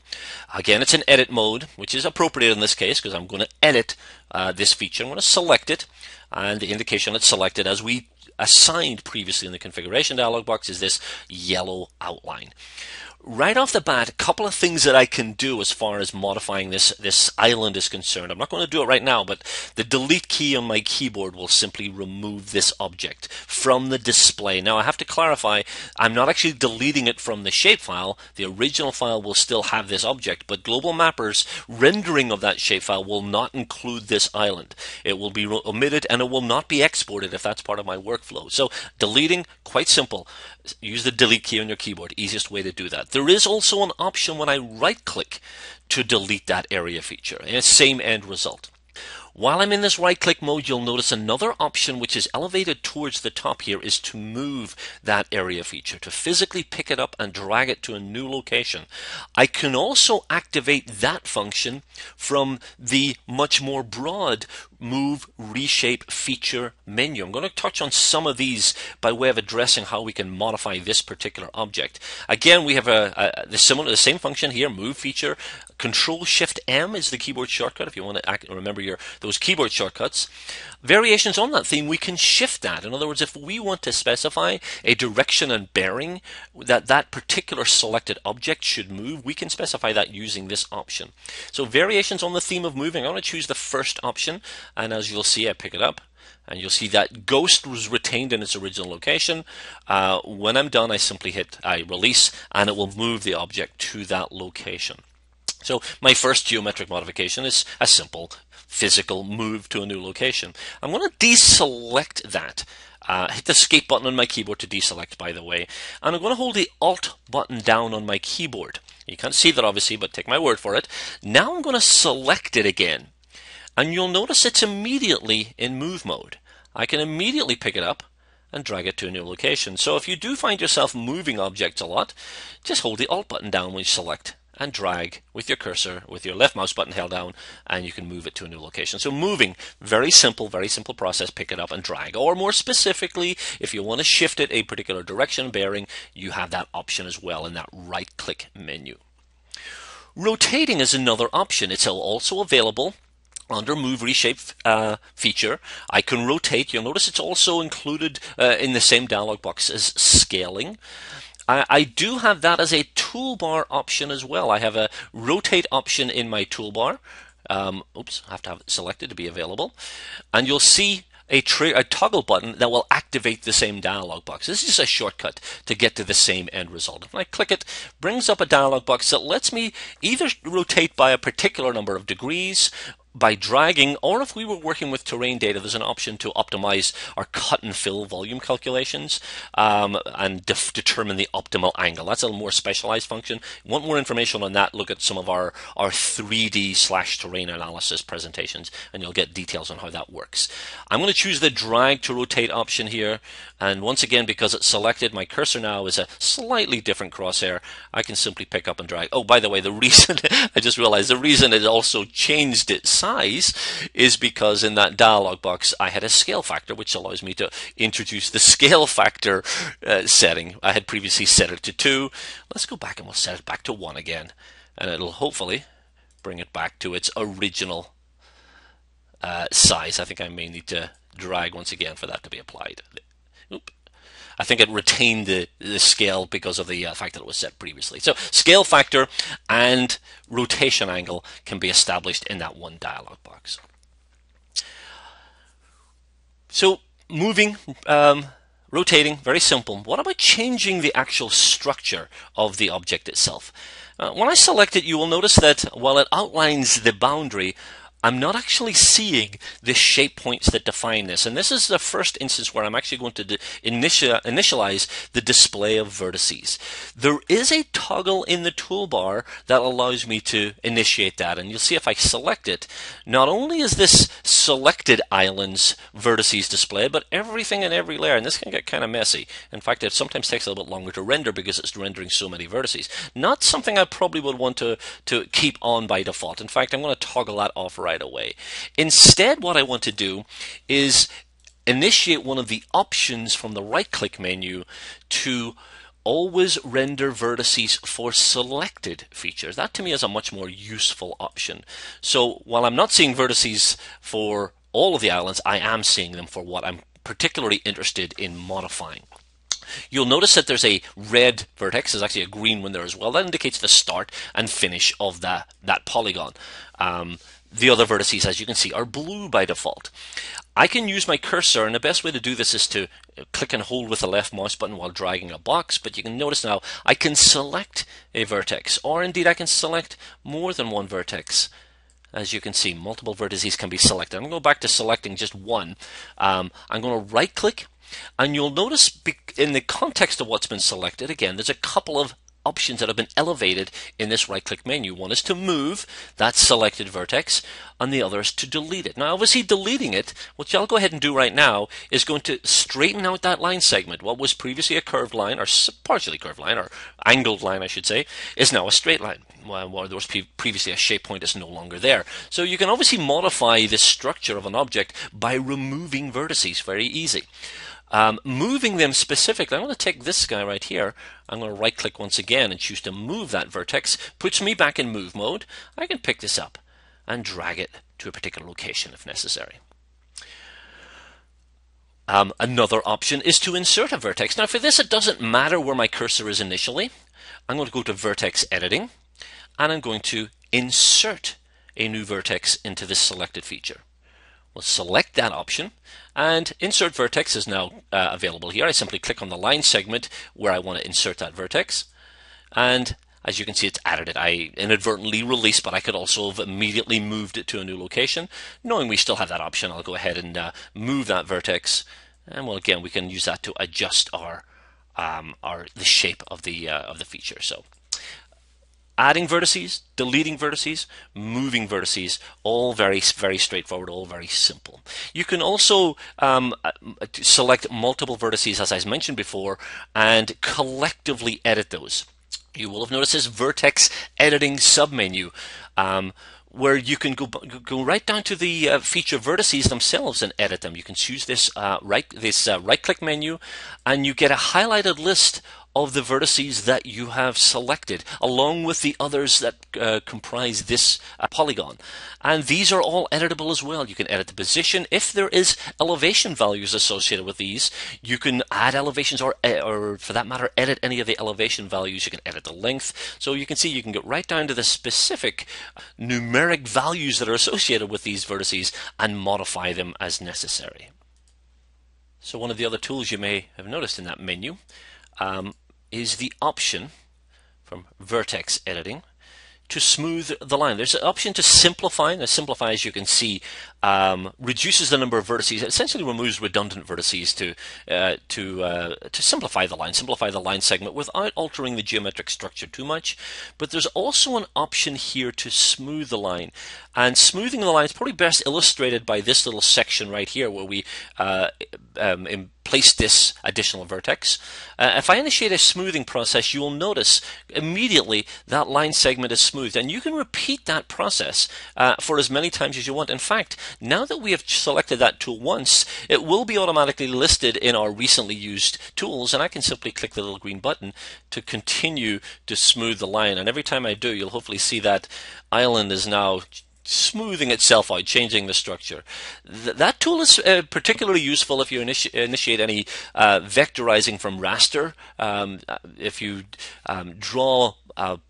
Again, it's in edit mode, which is appropriate in this case because I'm going to edit this feature. I'm going to select it, and the indication it's selected, as we assigned previously in the configuration dialog box, is this yellow outline. Right off the bat, a couple of things that I can do as far as modifying this island is concerned. I'm not going to do it right now, but the delete key on my keyboard will simply remove this object from the display. Now I have to clarify, I'm not actually deleting it from the shapefile. The original file will still have this object, but Global Mapper's rendering of that shapefile will not include this island. It will be omitted and it will not be exported if that's part of my workflow. So deleting, quite simple. Use the delete key on your keyboard, easiest way to do that. There is also an option when I right-click to delete that area feature, and it's same end result. While I'm in this right-click mode, you'll notice another option which is elevated towards the top here is to move that area feature, to physically pick it up and drag it to a new location. I can also activate that function from the much more broad Move, Reshape, Feature menu. I'm going to touch on some of these by way of addressing how we can modify this particular object. Again, we have the same function here, Move Feature. Control Shift M is the keyboard shortcut if you want to remember those keyboard shortcuts. Variations on that theme, we can shift that. In other words, if we want to specify a direction and bearing that particular selected object should move, we can specify that using this option. So variations on the theme of moving. I'm going to choose the first option, and as you'll see, I pick it up, and you'll see that ghost was retained in its original location. When I'm done, I simply hit release, and it will move the object to that location. So my first geometric modification is a simple physical move to a new location. I'm going to deselect that. Hit the escape button on my keyboard to deselect, by the way, and I'm going to hold the Alt button down on my keyboard. You can't see that obviously, but take my word for it. Now I'm going to select it again, and you'll notice it's immediately in move mode. I can immediately pick it up and drag it to a new location. So if you do find yourself moving objects a lot, just hold the Alt button down when you select and drag with your cursor, with your left mouse button held down, and you can move it to a new location. So moving, very simple process, pick it up and drag. Or more specifically, if you want to shift it a particular direction bearing, you have that option as well in that right click menu. Rotating is another option. It's also available under Move Reshape feature. I can rotate. You'll notice it's also included in the same dialog box as scaling. I do have that as a toolbar option as well. I have a rotate option in my toolbar. Oops, I have to have it selected to be available. And you'll see a toggle button that will activate the same dialog box. This is a shortcut to get to the same end result. If I click it, brings up a dialog box that lets me either rotate by a particular number of degrees by dragging, or if we were working with terrain data, there's an option to optimize our cut and fill volume calculations and determine the optimal angle. That's a more specialized function. Want more information on that? Look at some of our 3D/terrain analysis presentations, and you'll get details on how that works. I'm going to choose the drag to rotate option here, and once again, because it's selected, my cursor now is a slightly different crosshair. I can simply pick up and drag. Oh, by the way, the reason I just realized the reason it also changed its size is because in that dialog box I had a scale factor, which allows me to introduce the scale factor setting. I had previously set it to 2. Let's go back and we'll set it back to 1 again, and it'll hopefully bring it back to its original size. I think I may need to drag once again for that to be applied. Oop. I think it retained the scale because of the fact that it was set previously. So scale factor and rotation angle can be established in that one dialog box. So moving, rotating, very simple. What about changing the actual structure of the object itself? When I select it, you will notice that while it outlines the boundary, I'm not actually seeing the shape points that define this. And this is the first instance where I'm actually going to initialize the display of vertices. There is a toggle in the toolbar that allows me to initiate that. And you'll see if I select it, not only is this selected island's vertices displayed, but everything in every layer. And this can get kind of messy. In fact, it sometimes takes a little bit longer to render because it's rendering so many vertices. Not something I probably would want to keep on by default. In fact, I'm going to toggle that off right away. Instead, what I want to do is initiate one of the options from the right click menu to always render vertices for selected features. That to me is a much more useful option. So while I'm not seeing vertices for all of the islands, I am seeing them for what I'm particularly interested in modifying. You'll notice that there's a red vertex. There's actually a green one there as well. That indicates the start and finish of that polygon. The other vertices, as you can see, are blue by default. I can use my cursor, and the best way to do this is to click and hold with the left mouse button while dragging a box, but you can notice now I can select a vertex, or indeed I can select more than one vertex. As you can see, multiple vertices can be selected. I'm going to go back to selecting just one. I'm going to right click, and you'll notice in the context of what's been selected, again, there's a couple of options that have been elevated in this right click menu. One is to move that selected vertex, and the other is to delete it. Now obviously deleting it, which I'll go ahead and do right now, is going to straighten out that line segment. What was previously a curved line, or partially curved line, or angled line I should say, is now a straight line. Well, there was previously a shape point is no longer there. So you can obviously modify the structure of an object by removing vertices, very easy. Moving them specifically, I'm going to take this guy right here. I'm going to right click once again and choose to move that vertex. Puts me back in move mode. I can pick this up and drag it to a particular location if necessary. Another option is to insert a vertex. Now for this, it doesn't matter where my cursor is initially. I'm going to go to vertex editing, and I'm going to insert a new vertex into this selected feature. We'll select that option, and insert vertex is now available here. I simply click on the line segment where I want to insert that vertex, and as you can see, it's added it. I inadvertently released, but I could also have immediately moved it to a new location. Knowing we still have that option, I'll go ahead and move that vertex, and well, again, we can use that to adjust the shape of the feature. So adding vertices, deleting vertices, moving vertices, all very, very straightforward, all very simple. You can also select multiple vertices, as I mentioned before, and collectively edit those. You will have noticed this vertex editing submenu, where you can go right down to the feature vertices themselves and edit them. You can choose this right-click menu, and you get a highlighted list of the vertices that you have selected, along with the others that comprise this polygon. And these are all editable as well. You can edit the position. If there is elevation values associated with these, you can add elevations or for that matter, edit any of the elevation values. You can edit the length. So you can see you can get right down to the specific numeric values that are associated with these vertices and modify them as necessary. So one of the other tools you may have noticed in that menu is the option from vertex editing to smooth the line. There's an option to simplify, and simplify, as you can see, reduces the number of vertices. It essentially removes redundant vertices to simplify the line segment without altering the geometric structure too much. But there's also an option here to smooth the line, and smoothing the line is probably best illustrated by this little section right here, where we place this additional vertex. If I initiate a smoothing process, you will notice immediately that line segment is smoothed, and you can repeat that process for as many times as you want. In fact, now that we have selected that tool once, it will be automatically listed in our recently used tools, and I can simply click the little green button to continue to smooth the line. And every time I do, you'll hopefully see that island is now smoothing itself out, changing the structure. That tool is particularly useful if you initiate any vectorizing from raster. If you draw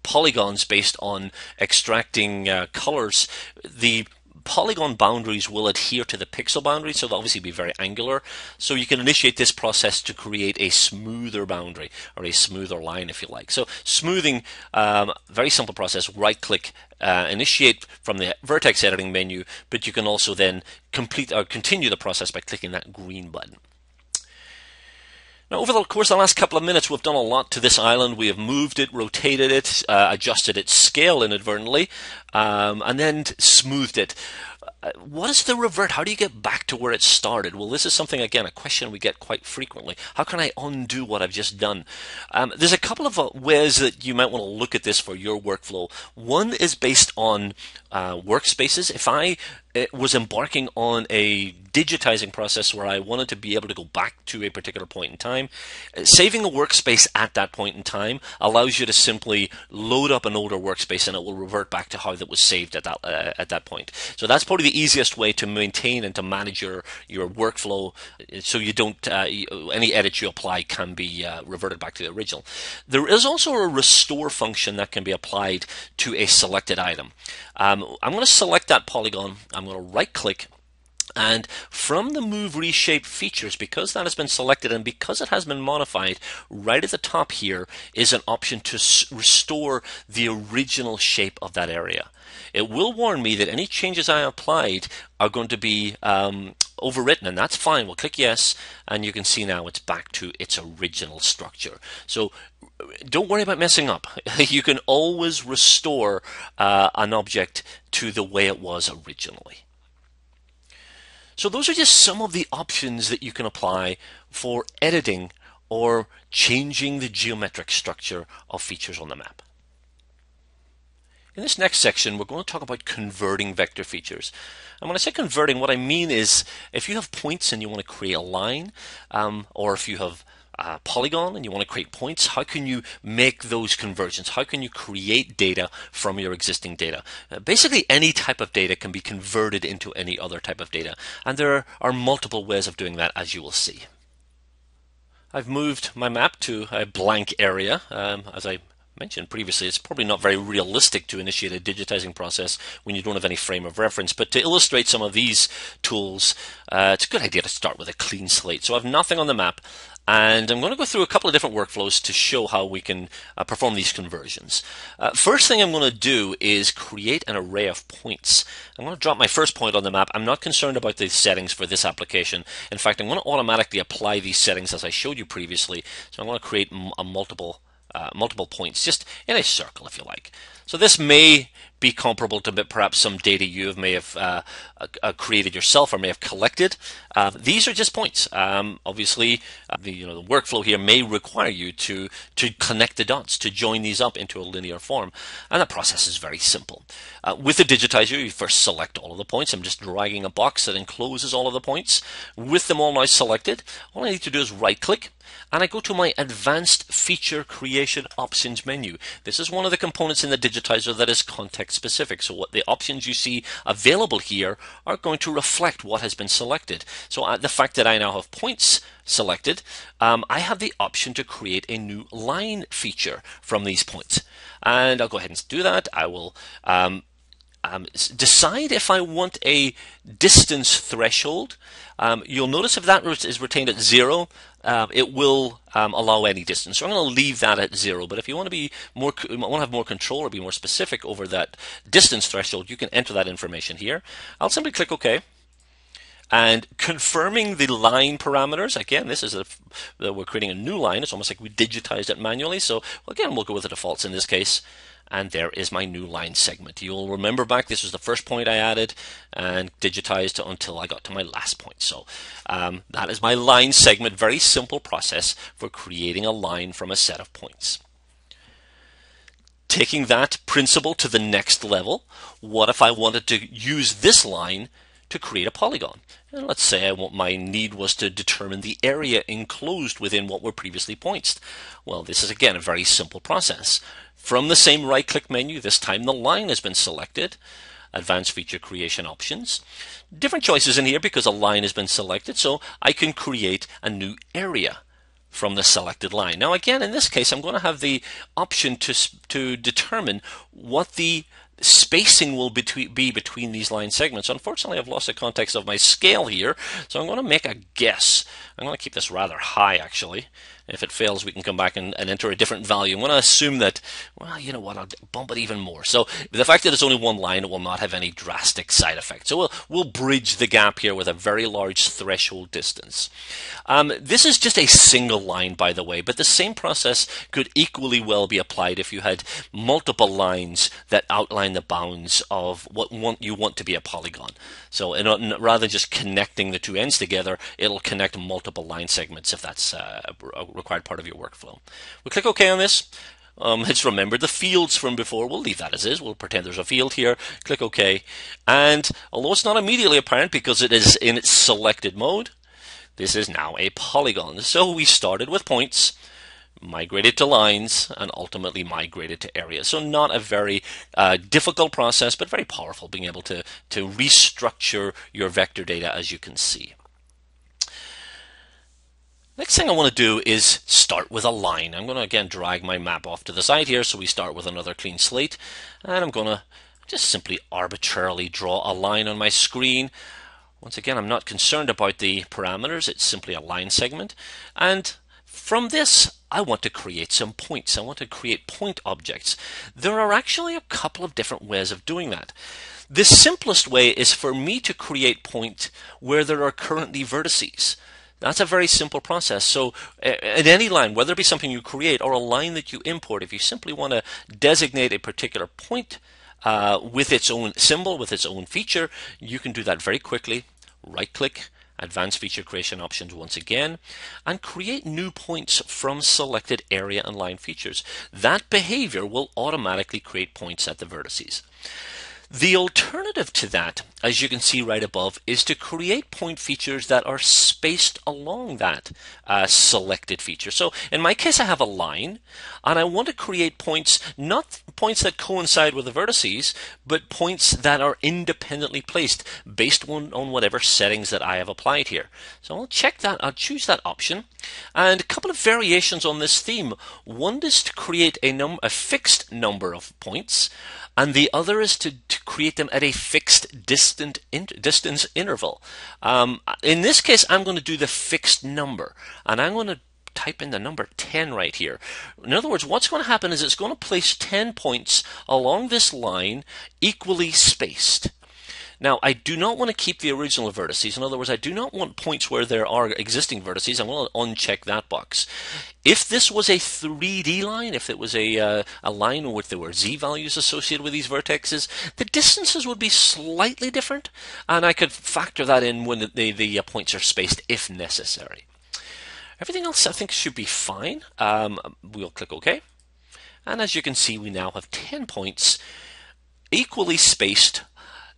polygons based on extracting colors, the polygon boundaries will adhere to the pixel boundaries, so they'll obviously be very angular. So you can initiate this process to create a smoother boundary, or a smoother line if you like. So smoothing, very simple process. Right click, initiate from the vertex editing menu, but you can also then complete or continue the process by clicking that green button. Now, over the course of the last couple of minutes, we've done a lot to this island. We have moved it, rotated it, adjusted its scale inadvertently, and then smoothed it. What is the revert? How do you get back to where it started? Well, this is something, again, a question we get quite frequently. How can I undo what I've just done? There's a couple of ways that you might want to look at this for your workflow. One is based on workspaces. If I was embarking on a digitizing process where I wanted to be able to go back to a particular point in time, saving a workspace at that point in time allows you to simply load up an older workspace, and it will revert back to how that was saved at that point. So that's probably the easiest way to maintain and to manage your workflow, so you don't any edit you apply can be reverted back to the original. There is also a restore function that can be applied to a selected item. I'm going to select that polygon. I'm going to right click, and from the Move Reshape Features, because that has been selected and because it has been modified, right at the top here is an option to restore the original shape of that area. It will warn me that any changes I applied are going to be overwritten, and that's fine. We'll click yes, and you can see now it's back to its original structure. So don't worry about messing up. You can always restore an object to the way it was originally. So those are just some of the options that you can apply for editing or changing the geometric structure of features on the map. In this next section, we're going to talk about converting vector features. And when I say converting, what I mean is if you have points and you want to create a line, or if you have polygon and you want to create points, how can you make those conversions? How can you create data from your existing data? Basically, any type of data can be converted into any other type of data, and there are multiple ways of doing that, as you will see. I've moved my map to a blank area, as I mentioned previously. It's probably not very realistic to initiate a digitizing process when you don't have any frame of reference, but to illustrate some of these tools, it's a good idea to start with a clean slate. So I have nothing on the map, and I'm going to go through a couple of different workflows to show how we can perform these conversions. First thing I'm going to do is create an array of points. I'm going to drop my first point on the map. I'm not concerned about the settings for this application. In fact, I'm going to automatically apply these settings as I showed you previously. So I'm going to create a multiple multiple points, just in a circle if you like. So this may be comparable to perhaps some data you may have created yourself or may have collected. These are just points. Obviously, the workflow here may require you to connect the dots, to join these up into a linear form, and that process is very simple. With the digitizer, you first select all of the points. I'm just dragging a box that encloses all of the points. With them all now selected, all I need to do is right-click, and I go to my Advanced Feature Creation Options menu. This is one of the components in the digitizer that is context specific. So what the options you see available here are going to reflect what has been selected. So the fact that I now have points selected, I have the option to create a new line feature from these points. And I'll go ahead and do that. I will decide if I want a distance threshold. You'll notice if that is retained at 0, it will allow any distance. So I'm going to leave that at 0. But if you want to be want to have more control or be more specific over that distance threshold, you can enter that information here. I'll simply click OK. And confirming the line parameters, again, this is we're creating a new line. It's almost like we digitized it manually. So again, we'll go with the defaults in this case. And there is my new line segment. You'll remember back, this was the first point I added and digitized until I got to my last point. So that is my line segment. Very simple process for creating a line from a set of points. Taking that principle to the next level, what if I wanted to use this line to create a polygon? And let's say my need was to determine the area enclosed within what were previously points. Well, this is again a very simple process. From the same right-click menu, this time the line has been selected. Advanced Feature Creation Options. Different choices in here because a line has been selected, so I can create a new area from the selected line. Now again, in this case, I'm going to have the option to determine what the spacing will be between these line segments. Unfortunately, I've lost the context of my scale here, so I'm going to make a guess. I'm going to keep this rather high, actually. If it fails, we can come back and enter a different value. I'm going to assume that, well, you know what, I'll bump it even more. So the fact that it's only one line, it will not have any drastic side effects. So we'll bridge the gap here with a very large threshold distance. This is just a single line, by the way, but the same process could equally well be applied if you had multiple lines that outline the bounds of what you want to be a polygon. So rather than just connecting the two ends together, it'll connect multiple line segments if that's required part of your workflow. We click OK on this. It's remembered the fields from before. We'll leave that as is. We'll pretend there's a field here. Click OK. And although it's not immediately apparent because it is in its selected mode, this is now a polygon. So we started with points, migrated to lines, and ultimately migrated to areas. So not a very difficult process, but very powerful, being able to restructure your vector data, as you can see. Next thing I want to do is start with a line. I'm going to again drag my map off to the side here, so we start with another clean slate, and I'm going to just simply arbitrarily draw a line on my screen. Once again, I'm not concerned about the parameters. It's simply a line segment, and from this I want to create some points. I want to create point objects. There are actually a couple of different ways of doing that. The simplest way is for me to create points where there are currently vertices. That's a very simple process. So in any line, whether it be something you create or a line that you import, if you simply want to designate a particular point with its own symbol, with its own feature, you can do that very quickly. Right-click, Advanced Feature Creation Options once again, and create new points from selected area and line features. That behavior will automatically create points at the vertices. The alternative to that, as you can see right above, is to create point features that are spaced along that selected feature. So in my case, I have a line, and I want to create points, not points that coincide with the vertices, but points that are independently placed based on whatever settings that I have applied here. So I'll check that. I'll choose that option. And a couple of variations on this theme. One is to create a fixed number of points, and the other is to create them at a fixed distance interval. In this case, I'm going to do the fixed number, and I'm going to type in the number 10 right here. In other words, what's going to happen is it's going to place 10 points along this line equally spaced. Now, I do not want to keep the original vertices. In other words, I do not want points where there are existing vertices. I'm going to uncheck that box. If this was a 3D line, if it was a line in which there were z values associated with these vertexes, the distances would be slightly different, and I could factor that in when the points are spaced if necessary. Everything else I think should be fine. We'll click OK. And as you can see, we now have 10 points equally spaced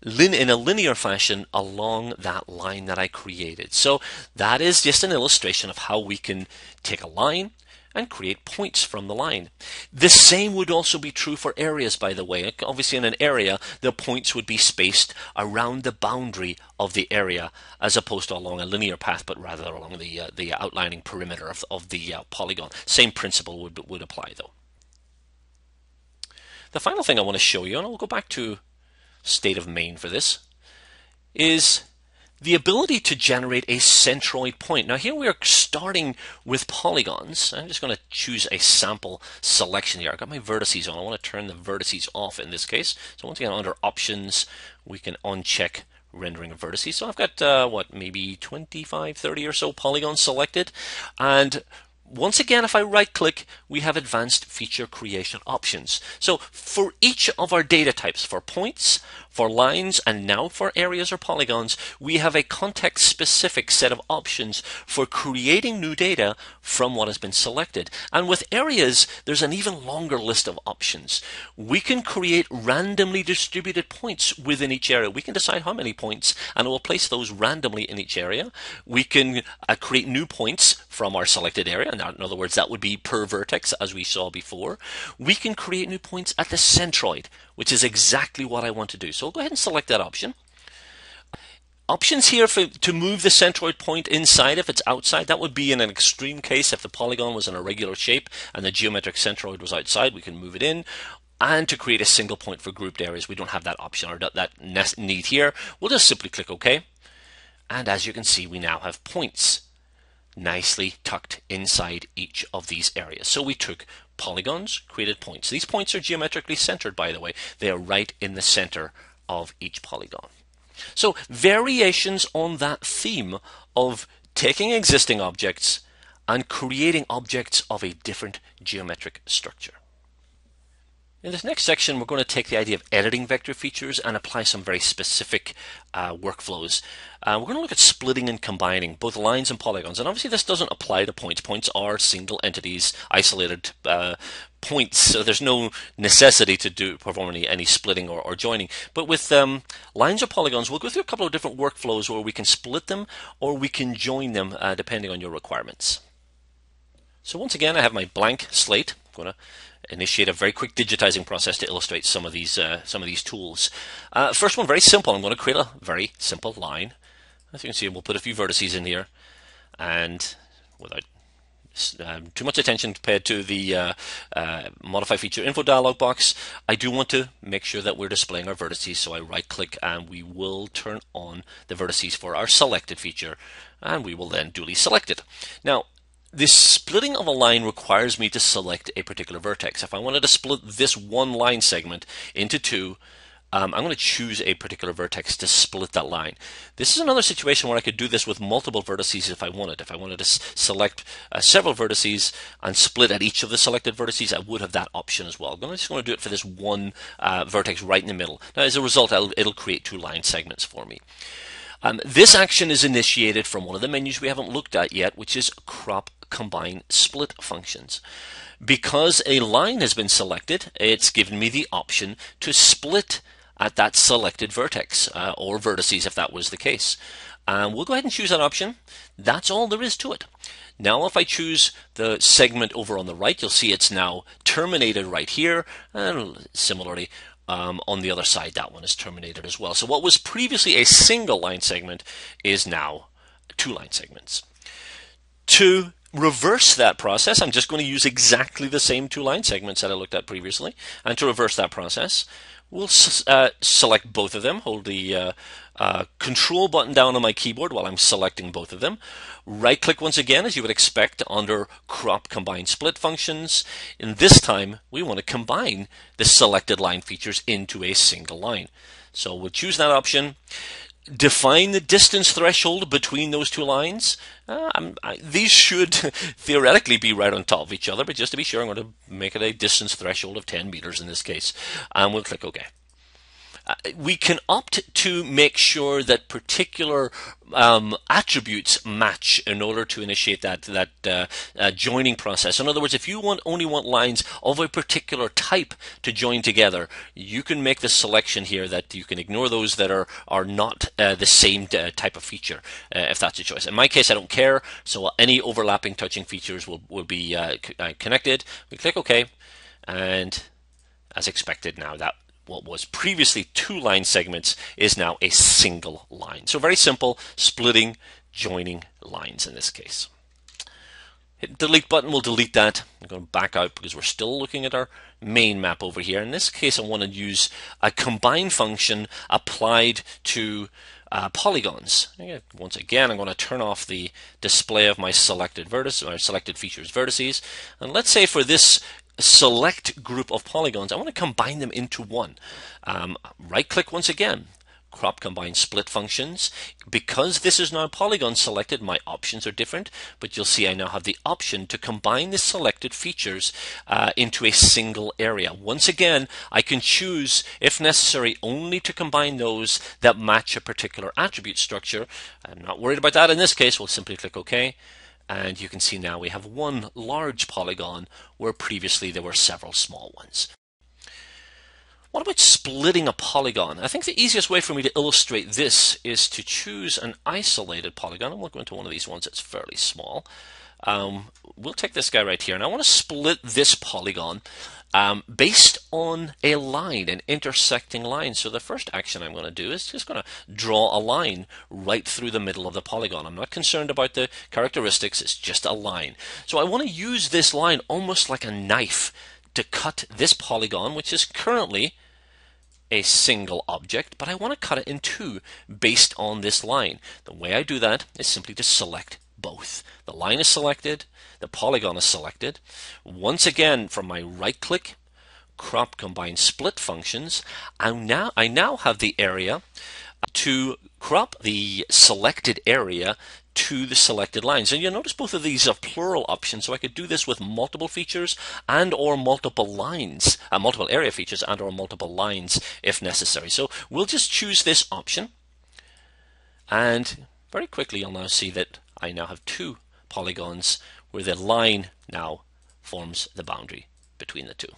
in a linear fashion along that line that I created. So that is just an illustration of how we can take a line and create points from the line. The same would also be true for areas, by the way. Obviously, in an area, the points would be spaced around the boundary of the area as opposed to along a linear path, but rather along the outlining perimeter of the polygon. Same principle would apply, though. The final thing I want to show you, and I'll go back to state of Maine for this, is the ability to generate a centroid point. Now here we are starting with polygons. I'm just going to choose a sample selection here. I've got my vertices on. I want to turn the vertices off in this case. So once again, under options, we can uncheck rendering of vertices. So I've got, maybe 25, 30 or so polygons selected. And once again, if I right-click, we have advanced feature creation options. So for each of our data types, for points, for lines, and now for areas or polygons, we have a context-specific set of options for creating new data from what has been selected. And with areas, there's an even longer list of options. We can create randomly distributed points within each area. We can decide how many points, and we'll place those randomly in each area. We can create new points from our selected area. And in other words, that would be per vertex, as we saw before. We can create new points at the centroid, which is exactly what I want to do. So I'll go ahead and select that option. Options here to move the centroid point inside if it's outside. That would be in an extreme case if the polygon was in a regular shape and the geometric centroid was outside, we can move it in. And to create a single point for grouped areas, we don't have that option or that need here. We'll just simply click OK. And as you can see, we now have points nicely tucked inside each of these areas. So we took polygons, created points. These points are geometrically centered, by the way. They are right in the center of each polygon. So variations on that theme of taking existing objects and creating objects of a different geometric structure. In this next section, we're going to take the idea of editing vector features and apply some very specific workflows. We're going to look at splitting and combining both lines and polygons. And obviously, this doesn't apply to points. Points are single entities, isolated points. So there's no necessity to perform any splitting or joining. But with lines or polygons, we'll go through a couple of different workflows where we can split them or we can join them depending on your requirements. So once again, I have my blank slate. I'm going to initiate a very quick digitizing process to illustrate some of these tools. First one, very simple. I'm going to create a very simple line. As you can see, we'll put a few vertices in here, and without too much attention paid to the modify feature info dialog box, I do want to make sure that we're displaying our vertices. So I right click, and we will turn on the vertices for our selected feature, and we will then duly select it. Now, the splitting of a line requires me to select a particular vertex. If I wanted to split this one line segment into two, I'm going to choose a particular vertex to split that line. This is another situation where I could do this with multiple vertices if I wanted. If I wanted to select several vertices and split at each of the selected vertices, I would have that option as well. I'm just going to do it for this one vertex right in the middle. Now, as a result, it'll create two line segments for me. This action is initiated from one of the menus we haven't looked at yet, which is crop, combine, split functions. Because a line has been selected, it's given me the option to split at that selected vertex or vertices if that was the case. We'll go ahead and choose that option. That's all there is to it. Now if I choose the segment over on the right, you'll see it's now terminated right here, and similarly on the other side, that one is terminated as well. So what was previously a single line segment is now two line segments. To reverse that process, I'm just going to use exactly the same two line segments that I looked at previously. And to reverse that process, we'll select both of them, hold the control button down on my keyboard while I'm selecting both of them. Right click once again, as you would expect, under crop, combine, split functions. And this time we want to combine the selected line features into a single line. So we'll choose that option. Define the distance threshold between those two lines. These should theoretically be right on top of each other, but just to be sure, I'm going to make it a distance threshold of 10 meters in this case. And we'll click OK. We can opt to make sure that particular attributes match in order to initiate that joining process. In other words, if you only want lines of a particular type to join together, you can make the selection here that you can ignore those that are not the same type of feature, if that's your choice. In my case, I don't care, so any overlapping touching features will be connected. We click OK, and as expected now, that what was previously two line segments is now a single line. So very simple, splitting, joining lines in this case. Hit the delete button, we'll delete that. I'm going to back out because we're still looking at our main map over here. In this case, I want to use a combine function applied to polygons. Once again, I'm going to turn off the display of my selected vertices, or selected features vertices. And let's say for this select group of polygons, I want to combine them into one. Right click once again, crop, combine, split functions. Because this is now polygon selected, my options are different, but you'll see I now have the option to combine the selected features into a single area. Once again, I can choose, if necessary, only to combine those that match a particular attribute structure. I'm not worried about that in this case. We'll simply click OK. And you can see now we have one large polygon where previously there were several small ones. What about splitting a polygon? I think the easiest way for me to illustrate this is to choose an isolated polygon. I'm going to one of these ones that's fairly small. We'll take this guy right here, and I want to split this polygon based on a line, an intersecting line. So the first action I'm going to do is just going to draw a line right through the middle of the polygon. I'm not concerned about the characteristics, it's just a line. So I want to use this line almost like a knife to cut this polygon, which is currently a single object, but I want to cut it in two based on this line. The way I do that is simply to select both. The line is selected, the polygon is selected. Once again, from my right click, crop, combine, split functions, I now have the area to crop the selected area to the selected lines. And you'll notice both of these are plural options, so I could do this with multiple features and or multiple lines, multiple area features and or multiple lines if necessary. So we'll just choose this option, and very quickly you'll now see that I now have two polygons where the line now forms the boundary between the two.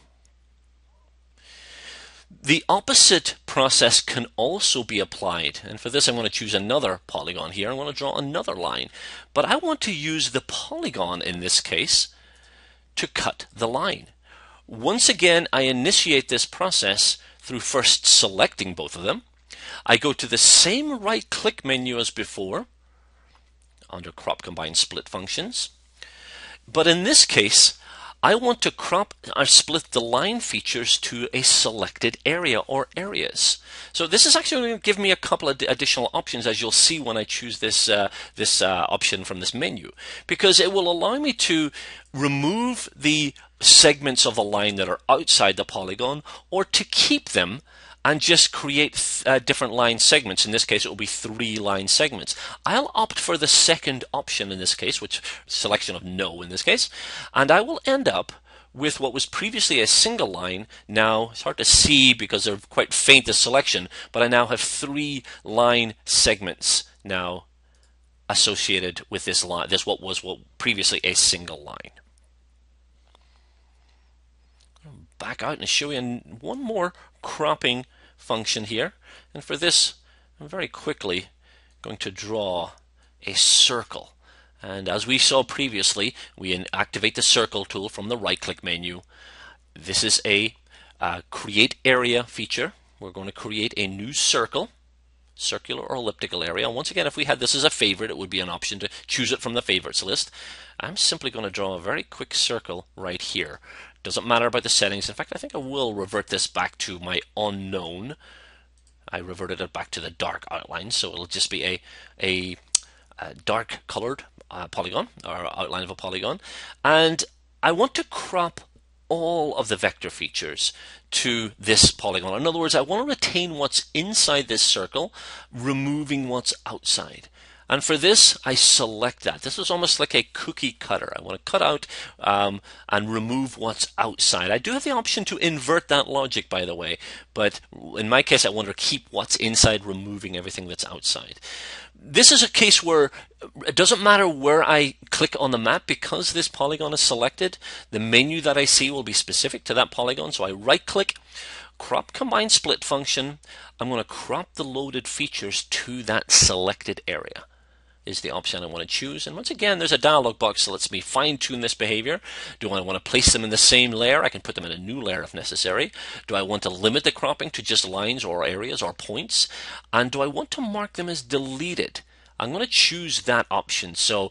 The opposite process can also be applied, and for this I'm going to choose another polygon here. I'm going to draw another line, but I want to use the polygon in this case to cut the line. Once again, I initiate this process through first selecting both of them. I go to the same right click menu as before under crop, combine, split functions, but in this case I want to crop or split the line features to a selected area or areas. So this is actually going to give me a couple of additional options, as you'll see when I choose this option from this menu, because it will allow me to remove the segments of the line that are outside the polygon, or to keep them and just create different line segments. In this case, it will be three line segments. I'll opt for the second option in this case, which selection of no in this case, and I will end up with what was previously a single line. Now, it's hard to see because they're quite faint, the selection, but I now have three line segments now associated with this line, this what was previously a single line. Back out and show you one more cropping function here, and for this I'm very quickly going to draw a circle, and as we saw previously, we activate the circle tool from the right click menu. This is a create area feature. We're going to create a new circle, circular or elliptical area. Once again, if we had this as a favorite, it would be an option to choose it from the favorites list. I'm simply going to draw a very quick circle right here. Doesn't matter about the settings. In fact, I think I will revert this back to my unknown. I reverted it back to the dark outline, so it'll just be a dark colored polygon, or outline of a polygon. And I want to crop all of the vector features to this polygon. In other words, I want to retain what's inside this circle, removing what's outside. And for this, I select that. This is almost like a cookie cutter. I want to cut out and remove what's outside. I do have the option to invert that logic, by the way, but in my case, I want to keep what's inside, removing everything that's outside. This is a case where it doesn't matter where I click on the map because this polygon is selected. The menu that I see will be specific to that polygon. So I right-click, crop combine split function. I'm going to crop the loaded features to that selected area is the option I want to choose. And once again, there's a dialog box that lets me fine-tune this behavior. Do I want to place them in the same layer? I can put them in a new layer if necessary. Do I want to limit the cropping to just lines or areas or points? And do I want to mark them as deleted? I'm going to choose that option. So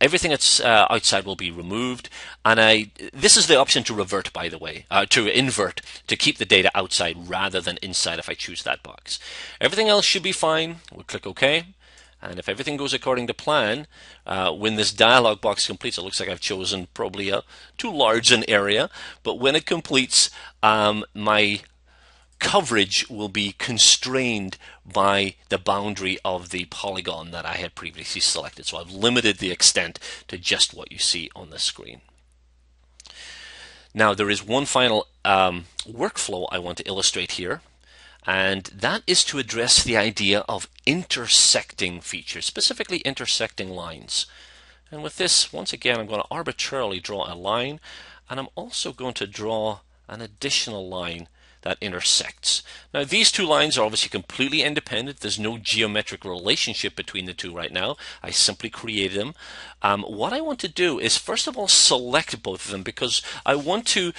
everything that's outside will be removed. And this is the option to revert, by the way, to invert, to keep the data outside rather than inside if I choose that box. Everything else should be fine. We'll click OK. And if everything goes according to plan, when this dialog box completes, it looks like I've chosen probably too large an area. But when it completes, my coverage will be constrained by the boundary of the polygon that I had previously selected. So I've limited the extent to just what you see on the screen. Now there is one final workflow I want to illustrate here. And that is to address the idea of intersecting features, specifically intersecting lines. And with this, once again, I'm going to arbitrarily draw a line, and I'm also going to draw an additional line that intersects. Now these two lines are obviously completely independent. There's no geometric relationship between the two right now. I simply created them. What I want to do is first of all select both of them because I want to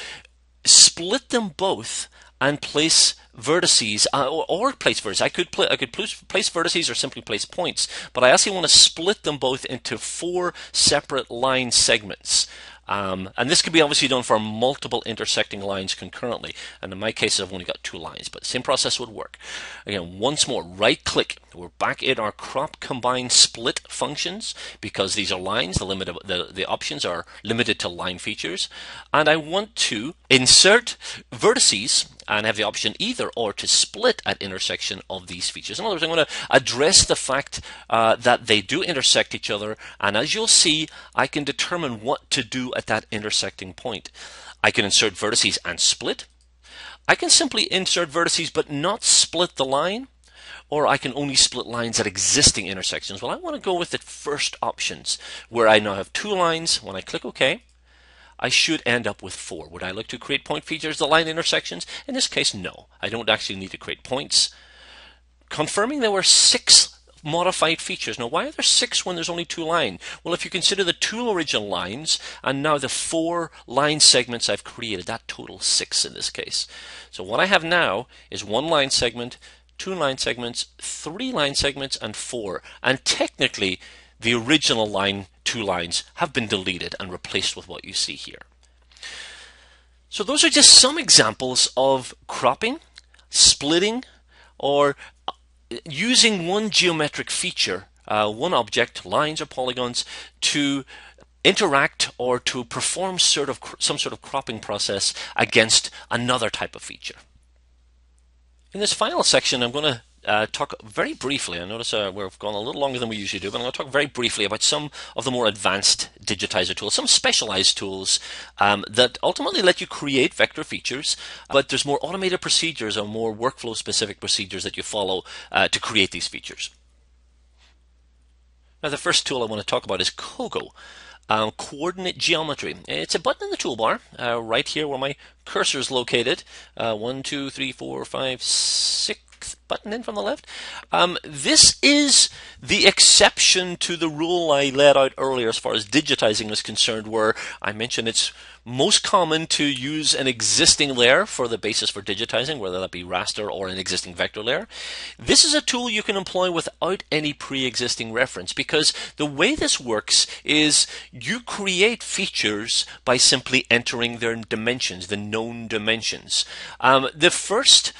split them both and place vertices or place vertices. I could place vertices or simply place points, but I actually want to split them both into four separate line segments. And this could be obviously done for multiple intersecting lines concurrently. And in my case, I've only got two lines, but the same process would work. Again, once more, right click. We're back in our crop, combine, split functions because these are lines. The options are limited to line features. And I want to insert vertices and have the option either or to split at intersection of these features. In other words, I'm going to address the fact that they do intersect each other. And as you'll see, I can determine what to do at that intersecting point. I can insert vertices and split. I can simply insert vertices but not split the line, or I can only split lines at existing intersections. Well, I want to go with the first options where I now have two lines. When I click OK, I should end up with four. Would I like to create point features that line intersections? In this case, no. I don't actually need to create points. Confirming there were six modified features. Now, why are there six when there's only two lines? Well, if you consider the two original lines and now the four line segments I've created, that totals six in this case. So what I have now is one line segment, two line segments, three line segments, and four. And technically, the original line, two lines, have been deleted and replaced with what you see here. So those are just some examples of cropping, splitting, or using one geometric feature, one object, lines or polygons, to interact or to perform some sort of cropping process against another type of feature. In this final section, I'm going to talk very briefly. I notice we've gone a little longer than we usually do, but I'm going to talk very briefly about some of the more advanced digitizer tools, some specialized tools that ultimately let you create vector features, but there's more automated procedures or more workflow specific procedures that you follow to create these features. Now the first tool I want to talk about is COGO. Coordinate geometry. It's a button in the toolbar right here where my cursor is located. 1, 2, 3, 4, 5, 6. Button in from the left. This is the exception to the rule I laid out earlier as far as digitizing is concerned, where I mentioned it's most common to use an existing layer for the basis for digitizing, whether that be raster or an existing vector layer. This is a tool you can employ without any pre-existing reference because the way this works is you create features by simply entering their dimensions, the known dimensions. The first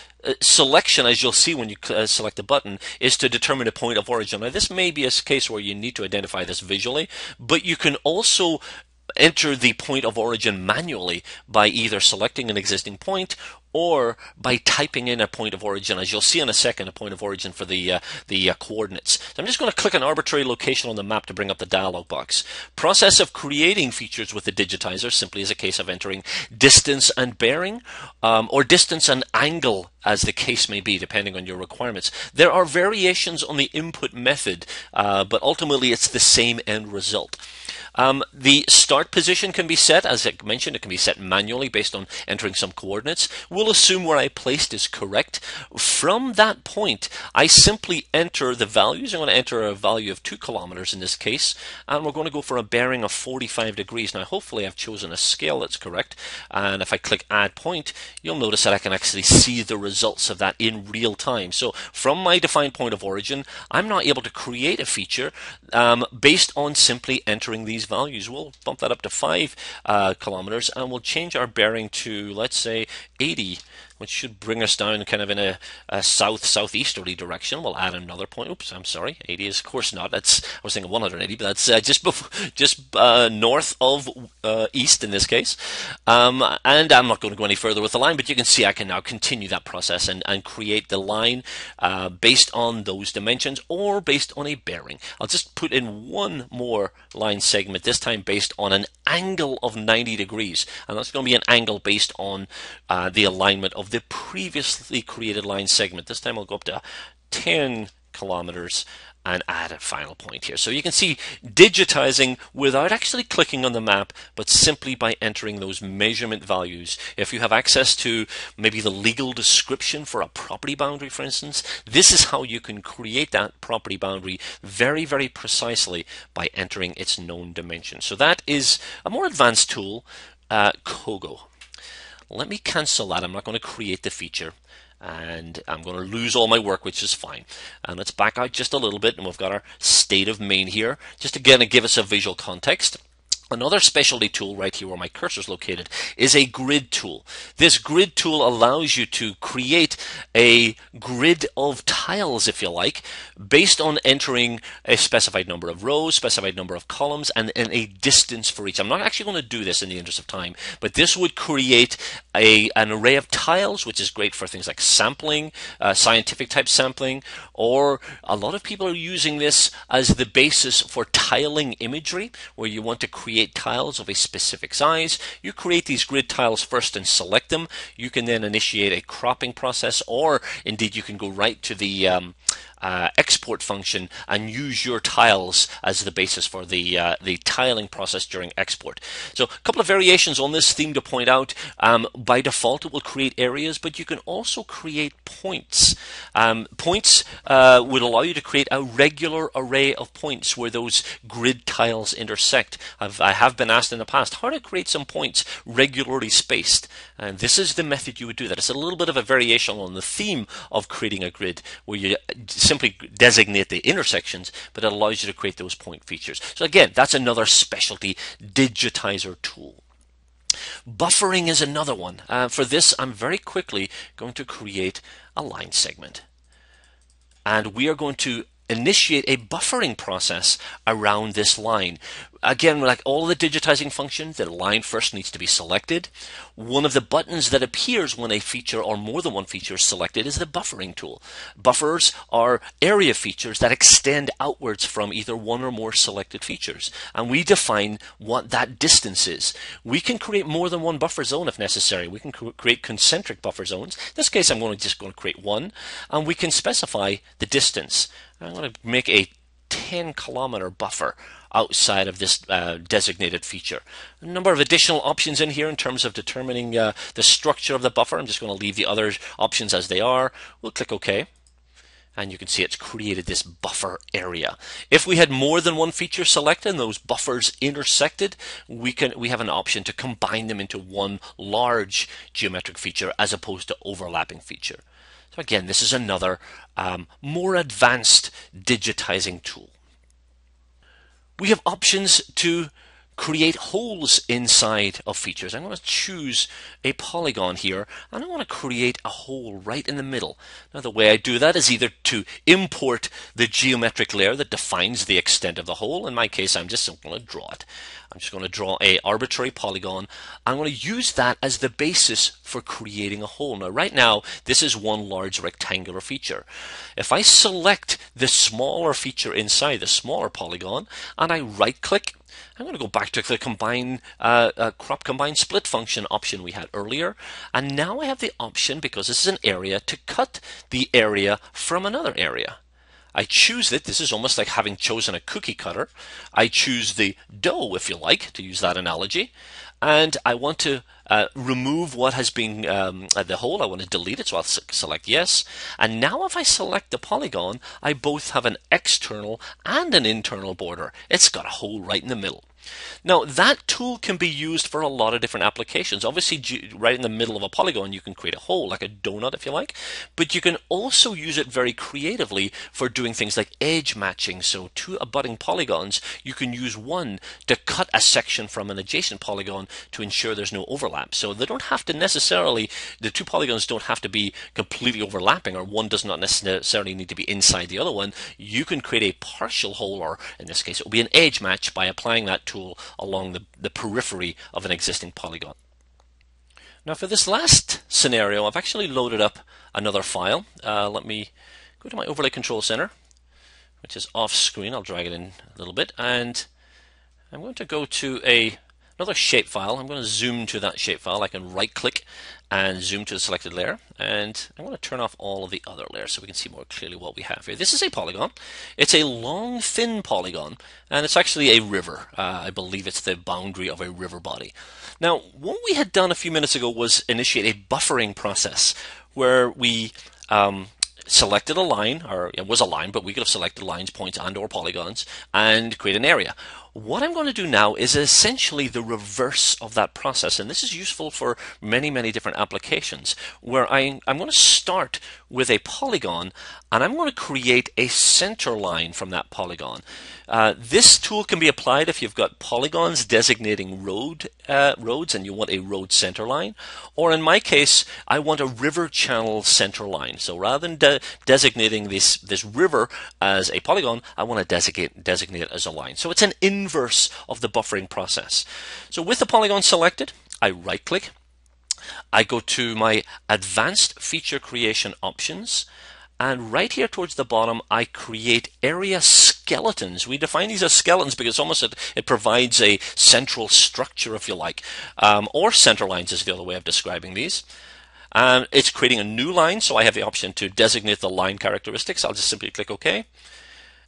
selection, as you'll see when you select a button, is to determine a point of origin. Now this may be a case where you need to identify this visually, but you can also enter the point of origin manually by either selecting an existing point or by typing in a point of origin. As you'll see in a second, a point of origin for the coordinates. So I'm just going to click an arbitrary location on the map to bring up the dialog box. Process of creating features with the digitizer simply is a case of entering distance and bearing, or distance and angle, as the case may be, depending on your requirements. There are variations on the input method, but ultimately it's the same end result. The start position can be set, as I mentioned, it can be set manually based on entering some coordinates. We'll assume where I placed is correct. From that point, I simply enter the values. I'm going to enter a value of 2 kilometers in this case, and we're going to go for a bearing of 45 degrees. Now, hopefully I've chosen a scale that's correct, and if I click Add Point, you'll notice that I can actually see the results of that in real time. So from my defined point of origin, I'm not able to create a feature based on simply entering these values. We'll bump that up to 5 kilometers, and we'll change our bearing to, let's say, 80, which should bring us down kind of in a southeasterly direction. We'll add another point. Oops, I'm sorry. 80 is, of course, not. That's, I was thinking 180, but that's just north of east in this case. And I'm not going to go any further with the line, but you can see I can now continue that process and create the line based on those dimensions or based on a bearing. I'll just put in one more line segment, this time based on an angle of 90 degrees. And that's going to be an angle based on the alignment of the previously created line segment. This time I'll go up to 10 kilometers and add a final point here. So you can see digitizing without actually clicking on the map, but simply by entering those measurement values. If you have access to maybe the legal description for a property boundary, for instance, this is how you can create that property boundary very, very precisely by entering its known dimension. So that is a more advanced tool, COGO. Let me cancel that. I'm not going to create the feature, and I'm going to lose all my work, which is fine. And let's back out just a little bit, and we've got our state of Maine here, just again to give us a visual context. Another specialty tool right here where my cursor is located is a grid tool. This grid tool allows you to create a grid of tiles, if you like, based on entering a specified number of rows, specified number of columns, and a distance for each. I'm not actually going to do this in the interest of time, but this would create an array of tiles, which is great for things like sampling, scientific type sampling, or a lot of people are using this as the basis for tiling imagery, where you want to create tiles of a specific size. You create these grid tiles first and select them. You can then initiate a cropping process, or indeed you can go right to the export function and use your tiles as the basis for the tiling process during export. So a couple of variations on this theme to point out. By default it will create areas, but you can also create points. Points would allow you to create a regular array of points where those grid tiles intersect. I have been asked in the past how to create some points regularly spaced, and this is the method you would do that. It's a little bit of a variation on the theme of creating a grid, where you simply designate the intersections, but it allows you to create those point features. So again, that's another specialty digitizer tool. Buffering is another one. For this, I'm very quickly going to create a line segment, and we are going to initiate a buffering process around this line. Again, like all the digitizing function, the line first needs to be selected. One of the buttons that appears when a feature or more than one feature is selected is the buffering tool. Buffers are area features that extend outwards from either one or more selected features, and we define what that distance is. We can create more than one buffer zone if necessary. We can create concentric buffer zones. In this case, I'm going to create one, and we can specify the distance. I'm going to make a 10-kilometer buffer outside of this designated feature. A number of additional options in here in terms of determining the structure of the buffer. I'm just going to leave the other options as they are. We'll click OK, and you can see it's created this buffer area. If we had more than one feature selected and those buffers intersected, we have an option to combine them into one large geometric feature as opposed to overlapping feature. So again, this is another more advanced digitizing tool. We have options to create holes inside of features. I'm going to choose a polygon here, and I want to create a hole right in the middle. Now, the way I do that is either to import the geometric layer that defines the extent of the hole. In my case, I'm just going to draw it. I'm just going to draw an arbitrary polygon. I'm going to use that as the basis for creating a hole. Now, right now, this is one large rectangular feature. If I select the smaller feature inside, the smaller polygon, and I right-click, I'm going to go back to the combine, crop combine split function option we had earlier, and now I have the option, because this is an area, to cut the area from another area. I choose it. This is almost like having chosen a cookie cutter. I choose the dough, if you like, to use that analogy, and I want to remove what has been the hole. I want to delete it, so I'll select yes. And now if I select the polygon, I both have an external and an internal border. It's got a hole right in the middle. Now, that tool can be used for a lot of different applications. Obviously, right in the middle of a polygon, you can create a hole, like a donut, if you like. But you can also use it very creatively for doing things like edge matching. So two abutting polygons, you can use one to cut a section from an adjacent polygon to ensure there's no overlap. So they don't have to necessarily, the two polygons don't have to be completely overlapping, or one does not necessarily need to be inside the other one. You can create a partial hole, or in this case, it will be an edge match, by applying that tool along the periphery of an existing polygon. Now, for this last scenario, I've actually loaded up another file. Let me go to my overlay control center, which is off screen. I'll drag it in a little bit, and I'm going to go to another shapefile. I'm going to zoom to that shapefile. I can right click and zoom to the selected layer, and I'm going to turn off all of the other layers so we can see more clearly what we have here. This is a polygon. It's a long, thin polygon, and it's actually a river. I believe it's the boundary of a river body. Now, what we had done a few minutes ago was initiate a buffering process where we selected a line, or it was a line, but we could have selected lines, points, and or polygons, and create an area. What I'm going to do now is essentially the reverse of that process, and this is useful for many, many different applications, where I'm going to start with a polygon, and I'm going to create a center line from that polygon. This tool can be applied if you've got polygons designating roads and you want a road center line, or in my case, I want a river channel center line. So rather than designating this river as a polygon, I want to designate it as a line. So it's an inverse of the buffering process. So with the polygon selected, I right click, I go to my advanced feature creation options, and right here towards the bottom, I create area skeletons. We define these as skeletons because almost it provides a central structure, if you like, or center lines is the other way of describing these. It's creating a new line, so I have the option to designate the line characteristics. I'll just simply click OK,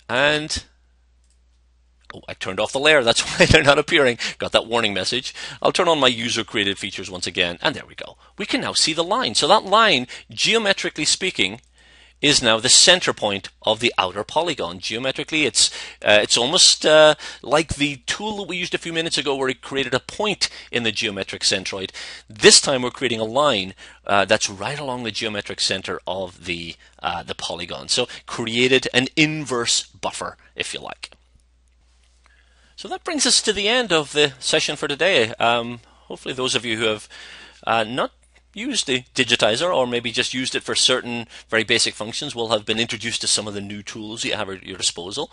and oh, I turned off the layer. That's why they're not appearing. Got that warning message. I'll turn on my user-created features once again, and there we go. We can now see the line. So that line, geometrically speaking, is now the center point of the outer polygon. Geometrically, it's almost like the tool that we used a few minutes ago where it created a point in the geometric centroid. This time we're creating a line that's right along the geometric center of the polygon. So created an inverse buffer, if you like. So that brings us to the end of the session for today. Hopefully those of you who have not used the digitizer, or maybe just used it for certain very basic functions, will have been introduced to some of the new tools you have at your disposal.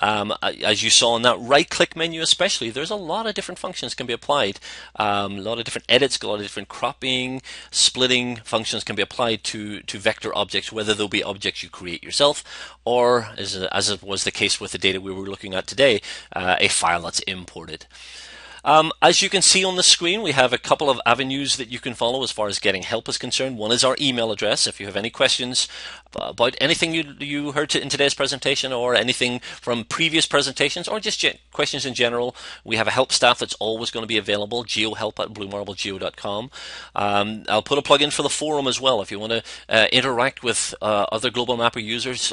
As you saw in that right-click menu especially, there's a lot of different functions can be applied. A lot of different edits, a lot of different cropping, splitting functions can be applied to vector objects, whether they'll be objects you create yourself, or as it was the case with the data we were looking at today, a file that's imported. As you can see on the screen, we have a couple of avenues that you can follow as far as getting help is concerned. One is our email address. If you have any questions about anything you heard in today's presentation, or anything from previous presentations, or just questions in general, we have a help staff that's always going to be available, geohelp@bluemarblegeo.com. I'll put a plug in for the forum as well. If you want to interact with other Global Mapper users,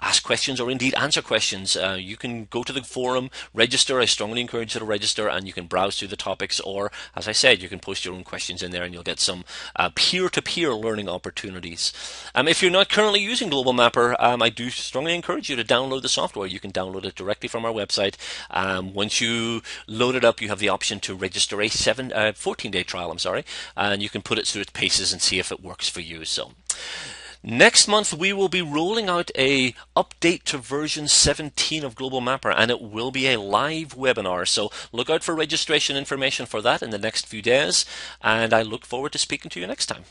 ask questions, or indeed answer questions, you can go to the forum, register. I strongly encourage you to register, and and you can browse through the topics, or as I said, you can post your own questions in there and you'll get some peer-to-peer learning opportunities. If you're not currently using Global Mapper, I do strongly encourage you to download the software. You can download it directly from our website. Once you load it up, you have the option to register a 14-day trial, and you can put it through its paces and see if it works for you. So next month we will be rolling out a update to version 17 of Global Mapper, and it will be a live webinar, so look out for registration information for that in the next few days, and I look forward to speaking to you next time.